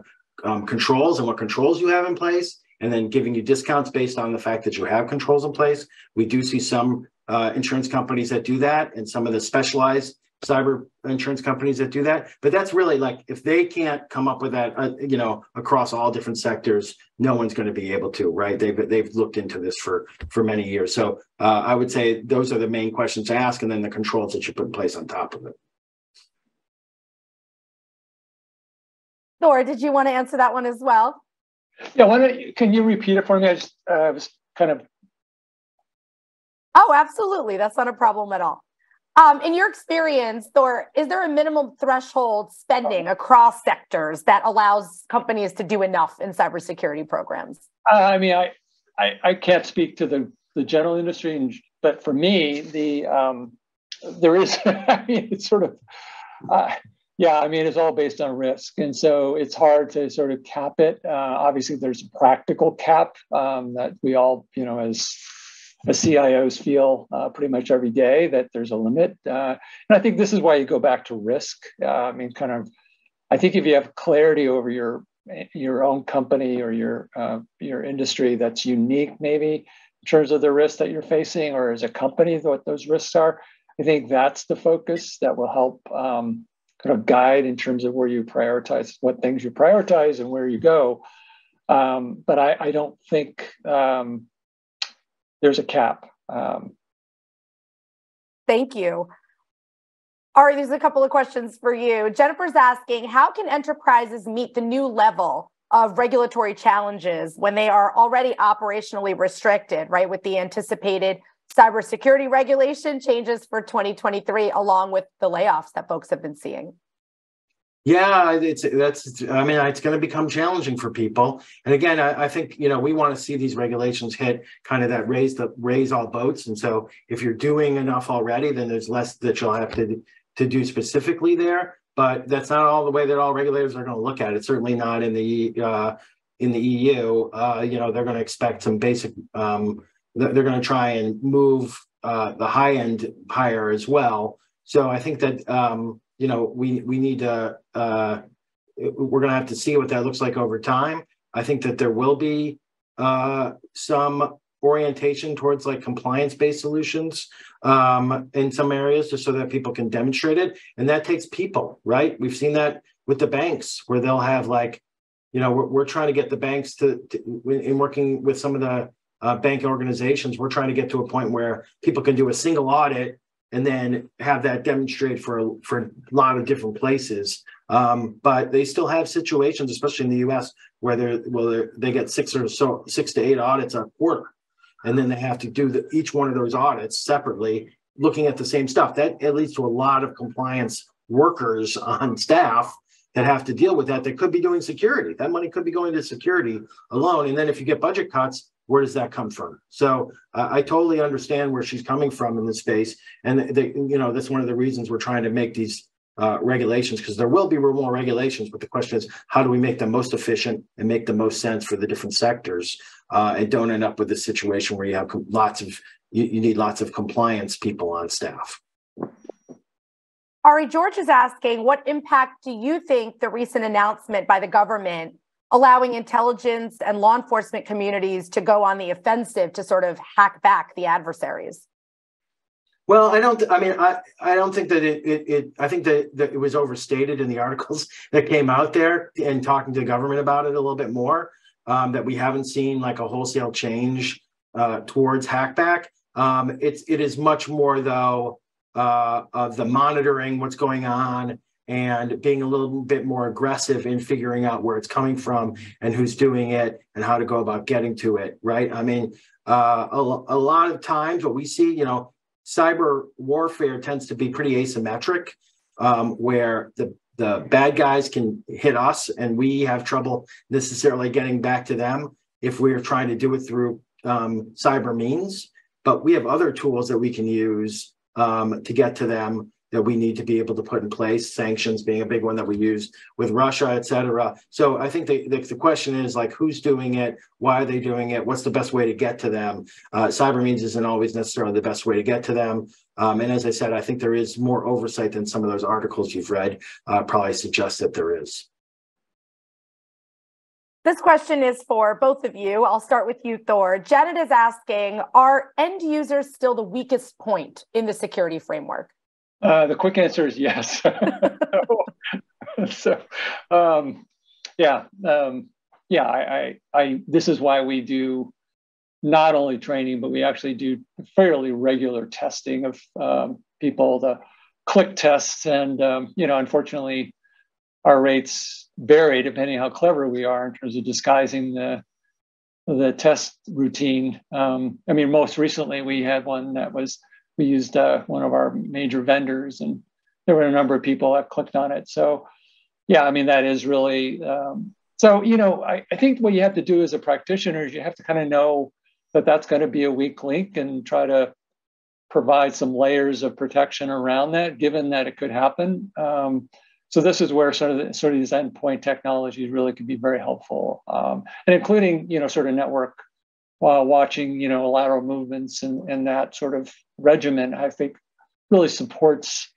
um, controls and what controls you have in place, and then giving you discounts based on the fact that you have controls in place. We do see some uh, insurance companies that do that, and some of the specialized cyber insurance companies that do that, but that's really like, if they can't come up with that, uh, you know, across all different sectors, no one's going to be able to, right? They've they've looked into this for for many years, so uh, I would say those are the main questions to ask, and then the controls that you put in place on top of it. Thor, did you want to answer that one as well? Yeah, why don't you, can you repeat it for me? I just uh, was kind of. Oh, absolutely, that's not a problem at all. Um, in your experience, Thor, is there a minimum threshold spending across sectors that allows companies to do enough in cybersecurity programs? Uh, I mean, I, I I can't speak to the the general industry, but for me, the um, there is I mean, it's sort of uh, yeah. I mean, it's all based on risk, and so it's hard to sort of cap it. Uh, obviously, there's a practical cap um, that we all, you know, as as C I Os feel uh, pretty much every day, that there's a limit. Uh, and I think this is why you go back to risk. Uh, I mean, kind of, I think if you have clarity over your your own company or your uh, your industry that's unique, maybe in terms of the risk that you're facing, or as a company, what those risks are, I think that's the focus that will help um, kind of guide in terms of where you prioritize, what things you prioritize and where you go. Um, but I, I don't think, um, there's a cap. Um, Thank you. Ari, there's a couple of questions for you. Jennifer's asking, how can enterprises meet the new level of regulatory challenges when they are already operationally restricted, right, with the anticipated cybersecurity regulation changes for twenty twenty-three, along with the layoffs that folks have been seeing? Yeah, it's that's. I mean, it's going to become challenging for people. And again, I, I think you know we want to see these regulations hit kind of that raise the raise all boats. And so, if you're doing enough already, then there's less that you'll have to to do specifically there. But that's not all the way that all regulators are going to look at it. Certainly not in the uh, in the E U. Uh, you know, they're going to expect some basic. Um, they're going to try and move uh, the high end higher as well. So I think that. Um, You know, we we need to. Uh, we're going to have to see what that looks like over time. I think that there will be uh, some orientation towards like compliance-based solutions um, in some areas, just so that people can demonstrate it, and that takes people, right? We've seen that with the banks, where they'll have like, you know, we're, we're trying to get the banks to, to in working with some of the uh, bank organizations. We're trying to get to a point where people can do a single audit and then have that demonstrate for, for a lot of different places. Um, but they still have situations, especially in the U S, where they're, well, they're, they get six or so, six to eight audits a quarter. And then they have to do the, each one of those audits separately, looking at the same stuff. That leads to a lot of compliance workers on staff that have to deal with that. They could be doing security. That money could be going to security alone. And then if you get budget cuts, where does that come from? So uh, I totally understand where she's coming from in this space. And the, the, you know, that's one of the reasons we're trying to make these uh, regulations, because there will be more regulations, but the question is, how do we make them most efficient and make the most sense for the different sectors uh, and don't end up with a situation where you have lots of, you, you need lots of compliance people on staff. Ari, George is asking, what impact do you think the recent announcement by the government allowing intelligence and law enforcement communities to go on the offensive to sort of hack back the adversaries? Well, I don't, I mean, I, I don't think that it, it, it I think that, that it was overstated in the articles that came out there and talking to the government about it a little bit more, um, that we haven't seen like a wholesale change uh, towards hackback. Um, it's, it is much more though uh, of the monitoring what's going on and being a little bit more aggressive in figuring out where it's coming from and who's doing it and how to go about getting to it, right? I mean, uh, a, a lot of times what we see, you know, cyber warfare tends to be pretty asymmetric, um, where the, the bad guys can hit us and we have trouble necessarily getting back to them if we're trying to do it through um, cyber means. But we have other tools that we can use um, to get to them that we need to be able to put in place, sanctions being a big one that we use with Russia, et cetera. So I think the, the, the question is like, who's doing it? Why are they doing it? What's the best way to get to them? Uh, cyber means isn't always necessarily the best way to get to them. Um, and as I said, I think there is more oversight than some of those articles you've read uh, probably suggest that there is. This question is for both of you. I'll start with you, Thor. Janet is asking, are end users still the weakest point in the security framework? Uh, the quick answer is yes. so, um, yeah, um, yeah. I, I, I, this is why we do not only training, but we actually do fairly regular testing of um, people, the click tests, and um, you know, unfortunately, our rates vary depending how clever we are in terms of disguising the the test routine. Um, I mean, most recently we had one that was. We used uh, one of our major vendors, and there were a number of people that clicked on it. So, yeah, I mean, that is really, um, so, you know, I, I think what you have to do as a practitioner is you have to kind of know that that's going to be a weak link and try to provide some layers of protection around that, given that it could happen. Um, so this is where sort of, the, sort of these endpoint technologies really can be very helpful, um, and including, you know, sort of network while watching, you know, lateral movements and, and that sort of regimen, I think really supports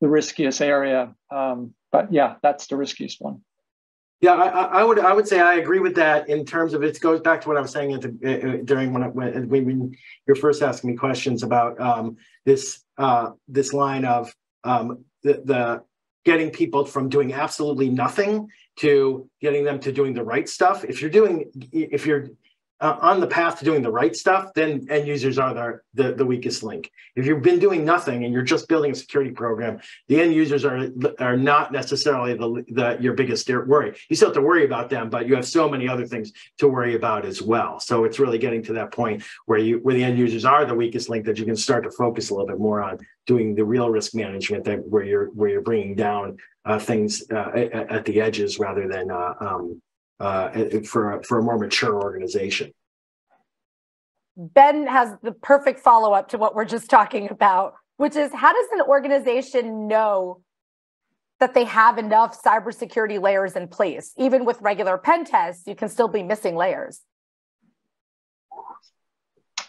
the riskiest area. Um, but yeah, that's the riskiest one. Yeah, I, I would I would say I agree with that in terms of it goes back to what I was saying at the, uh, during when, I, when, when you're first asking me questions about um, this uh, this line of um, the, the getting people from doing absolutely nothing to getting them to doing the right stuff. If you're doing if you're uh, on the path to doing the right stuff, then end users are the, the, the weakest link. If you've been doing nothing and you're just building a security program, the end users are, are not necessarily the, the, your biggest worry. You still have to worry about them, but you have so many other things to worry about as well. So it's really getting to that point where, you, where the end users are the weakest link, that you can start to focus a little bit more on doing the real risk management, that where you're where you're bringing down uh, things uh, at, at the edges rather than uh, um, uh, for for a more mature organization. Ben has the perfect follow up to what we're just talking about, which is how does an organization know that they have enough cybersecurity layers in place? Even with regular pen tests, you can still be missing layers.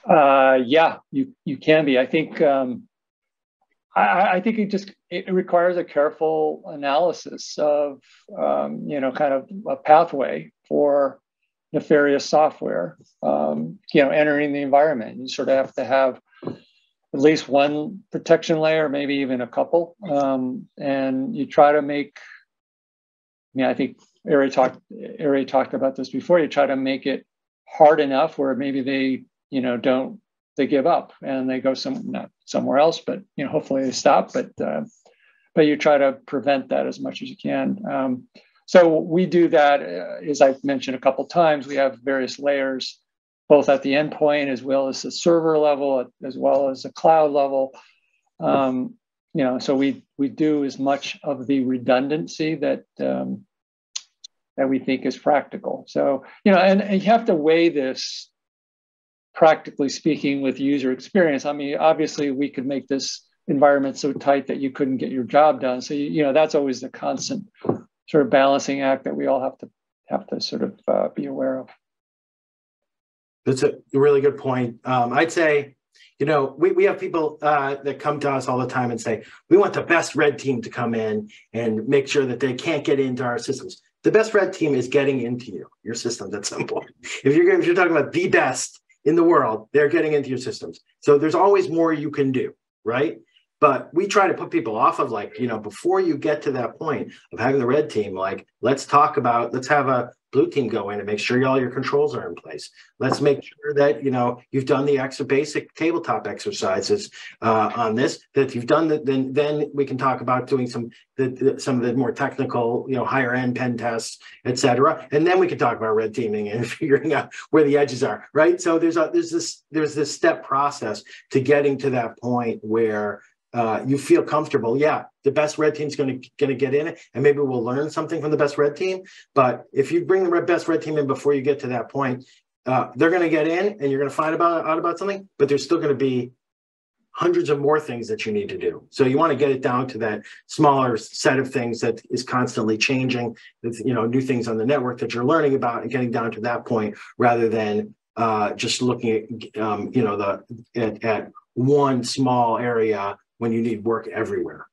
Uh, yeah, you you can be. I think. Um... I, I think it just it requires a careful analysis of um, you know kind of a pathway for nefarious software um, you know entering the environment. You sort of have to have at least one protection layer, maybe even a couple, um, and you try to make. I mean, I think Ari talked Ari talked about this before. You try to make it hard enough where maybe they you know don't. They give up and they go some not somewhere else, but you know hopefully they stop. But uh, but you try to prevent that as much as you can. Um, so we do that uh, as I've mentioned a couple times. We have various layers, both at the endpoint as well as the server level, as well as the cloud level. Um, you know, so we we do as much of the redundancy that um, that we think is practical. So you know, and, and you have to weigh this. Practically speaking, with user experience, I mean, obviously we could make this environment so tight that you couldn't get your job done. So, you, you know, that's always the constant sort of balancing act that we all have to have to sort of uh, be aware of. That's a really good point. Um, I'd say, you know, we, we have people uh, that come to us all the time and say, we want the best red team to come in and make sure that they can't get into our systems. The best red team is getting into you, your systems at some point. If you're, if you're talking about the best in the world, they're getting into your systems. So there's always more you can do, right? But we try to put people off of like, you know, before you get to that point of having the red team, like, let's talk about, let's have a blue team go in and make sure all your controls are in place. Let's make sure that, you know, you've done the extra basic tabletop exercises uh, on this, that if you've done that, then, then we can talk about doing some, the, the, some of the more technical, you know, higher end pen tests, et cetera. And then we can talk about red teaming and figuring out where the edges are, right? So there's a, there's this, there's this step process to getting to that point where Uh, you feel comfortable. Yeah, the best red team's going to going to get in it, and maybe we'll learn something from the best red team. But if you bring the best red team in before you get to that point, uh, they're going to get in, and you're going to find about, out about something. But there's still going to be hundreds of more things that you need to do. So you want to get it down to that smaller set of things that is constantly changing. You know, new things on the network that you're learning about, and getting down to that point rather than uh, just looking at um, you know the at, at one small area. When you need work everywhere.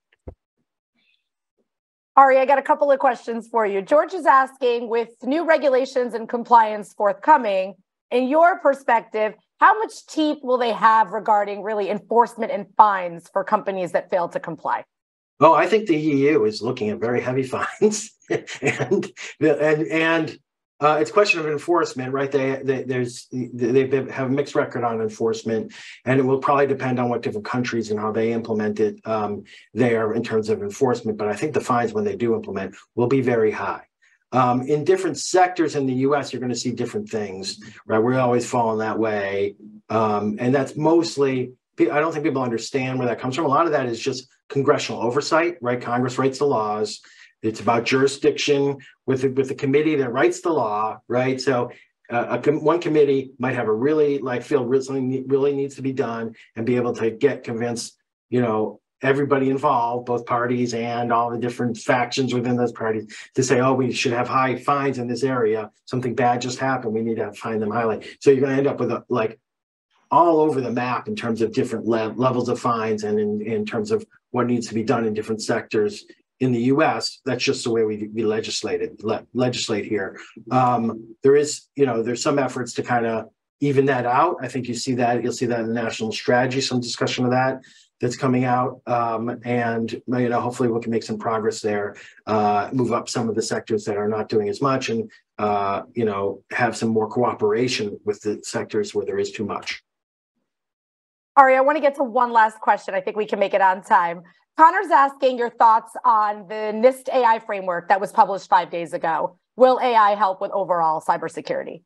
Ari, I got a couple of questions for you. George is asking, with new regulations and compliance forthcoming, in your perspective, how much teeth will they have regarding really enforcement and fines for companies that fail to comply? Oh, I think the E U is looking at very heavy fines, and and and uh, it's a question of enforcement, right? They, they there's they have a mixed record on enforcement, and it will probably depend on what different countries and how they implement it um, there in terms of enforcement. But I think the fines when they do implement will be very high. Um, in different sectors in the U S, you're going to see different things, right? We're always falling that way, um, and that's mostly. I don't think people understand where that comes from. A lot of that is just congressional oversight, right? Congress writes the laws. It's about jurisdiction with the, with the committee that writes the law, right? So uh, a, one committee might have a really, like, feel something really needs to be done and be able to get convinced, you know, everybody involved, both parties and all the different factions within those parties to say, oh, we should have high fines in this area. Something bad just happened. We need to find them highly. So you're going to end up with, a, like, all over the map in terms of different le levels of fines and in, in terms of what needs to be done in different sectors. In the U S, that's just the way we, we legislated, le legislate here. Um, there is, you know, there's some efforts to kind of even that out. I think you see that, you'll see that in the national strategy, some discussion of that. that's coming out, um, and you know, hopefully we can make some progress there, uh, move up some of the sectors that are not doing as much, and uh, you know, have some more cooperation with the sectors where there is too much. Ari, I want to get to one last question. I think we can make it on time. Connor's asking your thoughts on the NIST A I framework that was published five days ago. Will A I help with overall cybersecurity?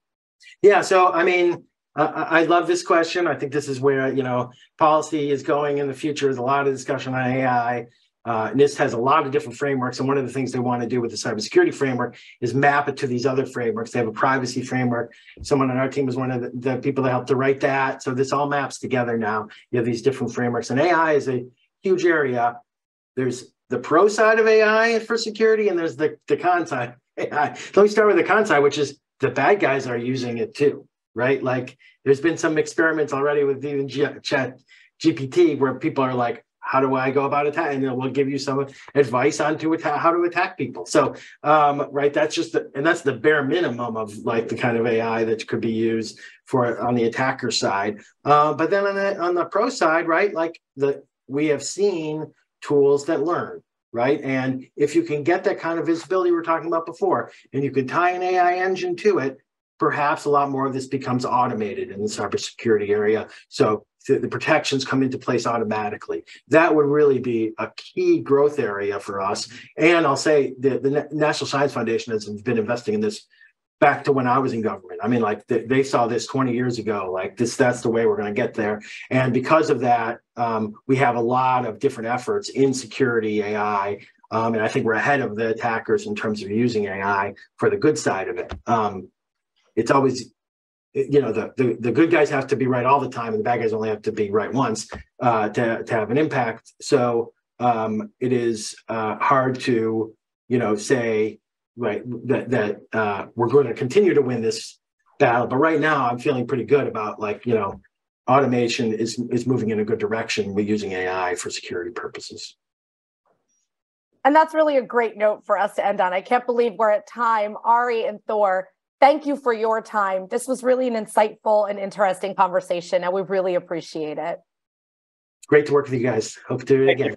Yeah, so I mean, Uh, I love this question. I think this is where, you know, policy is going in the future. There's a lot of discussion on A I. Uh, NIST has a lot of different frameworks. And one of the things they want to do with the cybersecurity framework is map it to these other frameworks. They have a privacy framework. Someone on our team was one of the, the people that helped to write that. So this all maps together now. You have these different frameworks. And A I is a huge area. There's the pro side of A I for security, and there's the, the con side of A I. So let me start with the con side, which is the bad guys are using it too. Right? Like there's been some experiments already with even Chat G P T where people are like, how do I go about attack? And we'll give you some advice on to attack, how to attack people. So, um, right. That's just, the, and that's the bare minimum of like the kind of A I that could be used for on the attacker side. Uh, but then on the, on the pro side, right. Like the, we have seen tools that learn. Right. And if you can get that kind of visibility we were talking about before, and you can tie an A I engine to it, perhaps a lot more of this becomes automated in the cybersecurity area. So the, the protections come into place automatically. That would really be a key growth area for us. And I'll say the, the National Science Foundation has been investing in this back to when I was in government. I mean, like they, they saw this twenty years ago, like this, that's the way we're going to get there. And because of that, um, we have a lot of different efforts in security A I. Um, and I think we're ahead of the attackers in terms of using A I for the good side of it. Um, It's always, you know, the, the, the good guys have to be right all the time, and the bad guys only have to be right once uh, to, to have an impact. So um, it is uh, hard to, you know, say, right, that, that uh, we're going to continue to win this battle. But right now I'm feeling pretty good about, like, you know, automation is, is moving in a good direction. We're using A I for security purposes. And that's really a great note for us to end on. I can't believe we're at time. Ari and Thor, thank you for your time. This was really an insightful and interesting conversation, and we really appreciate it. Great to work with you guys. Hope to do it again.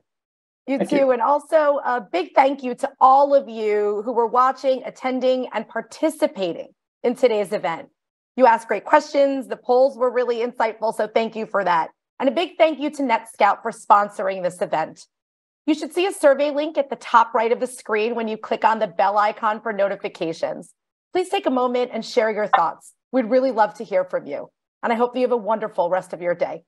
You too. And also a big thank you to all of you who were watching, attending, and participating in today's event. You asked great questions. The polls were really insightful, so thank you for that. And a big thank you to NetScout for sponsoring this event. You should see a survey link at the top right of the screen when you click on the bell icon for notifications. Please take a moment and share your thoughts. We'd really love to hear from you. And I hope that you have a wonderful rest of your day.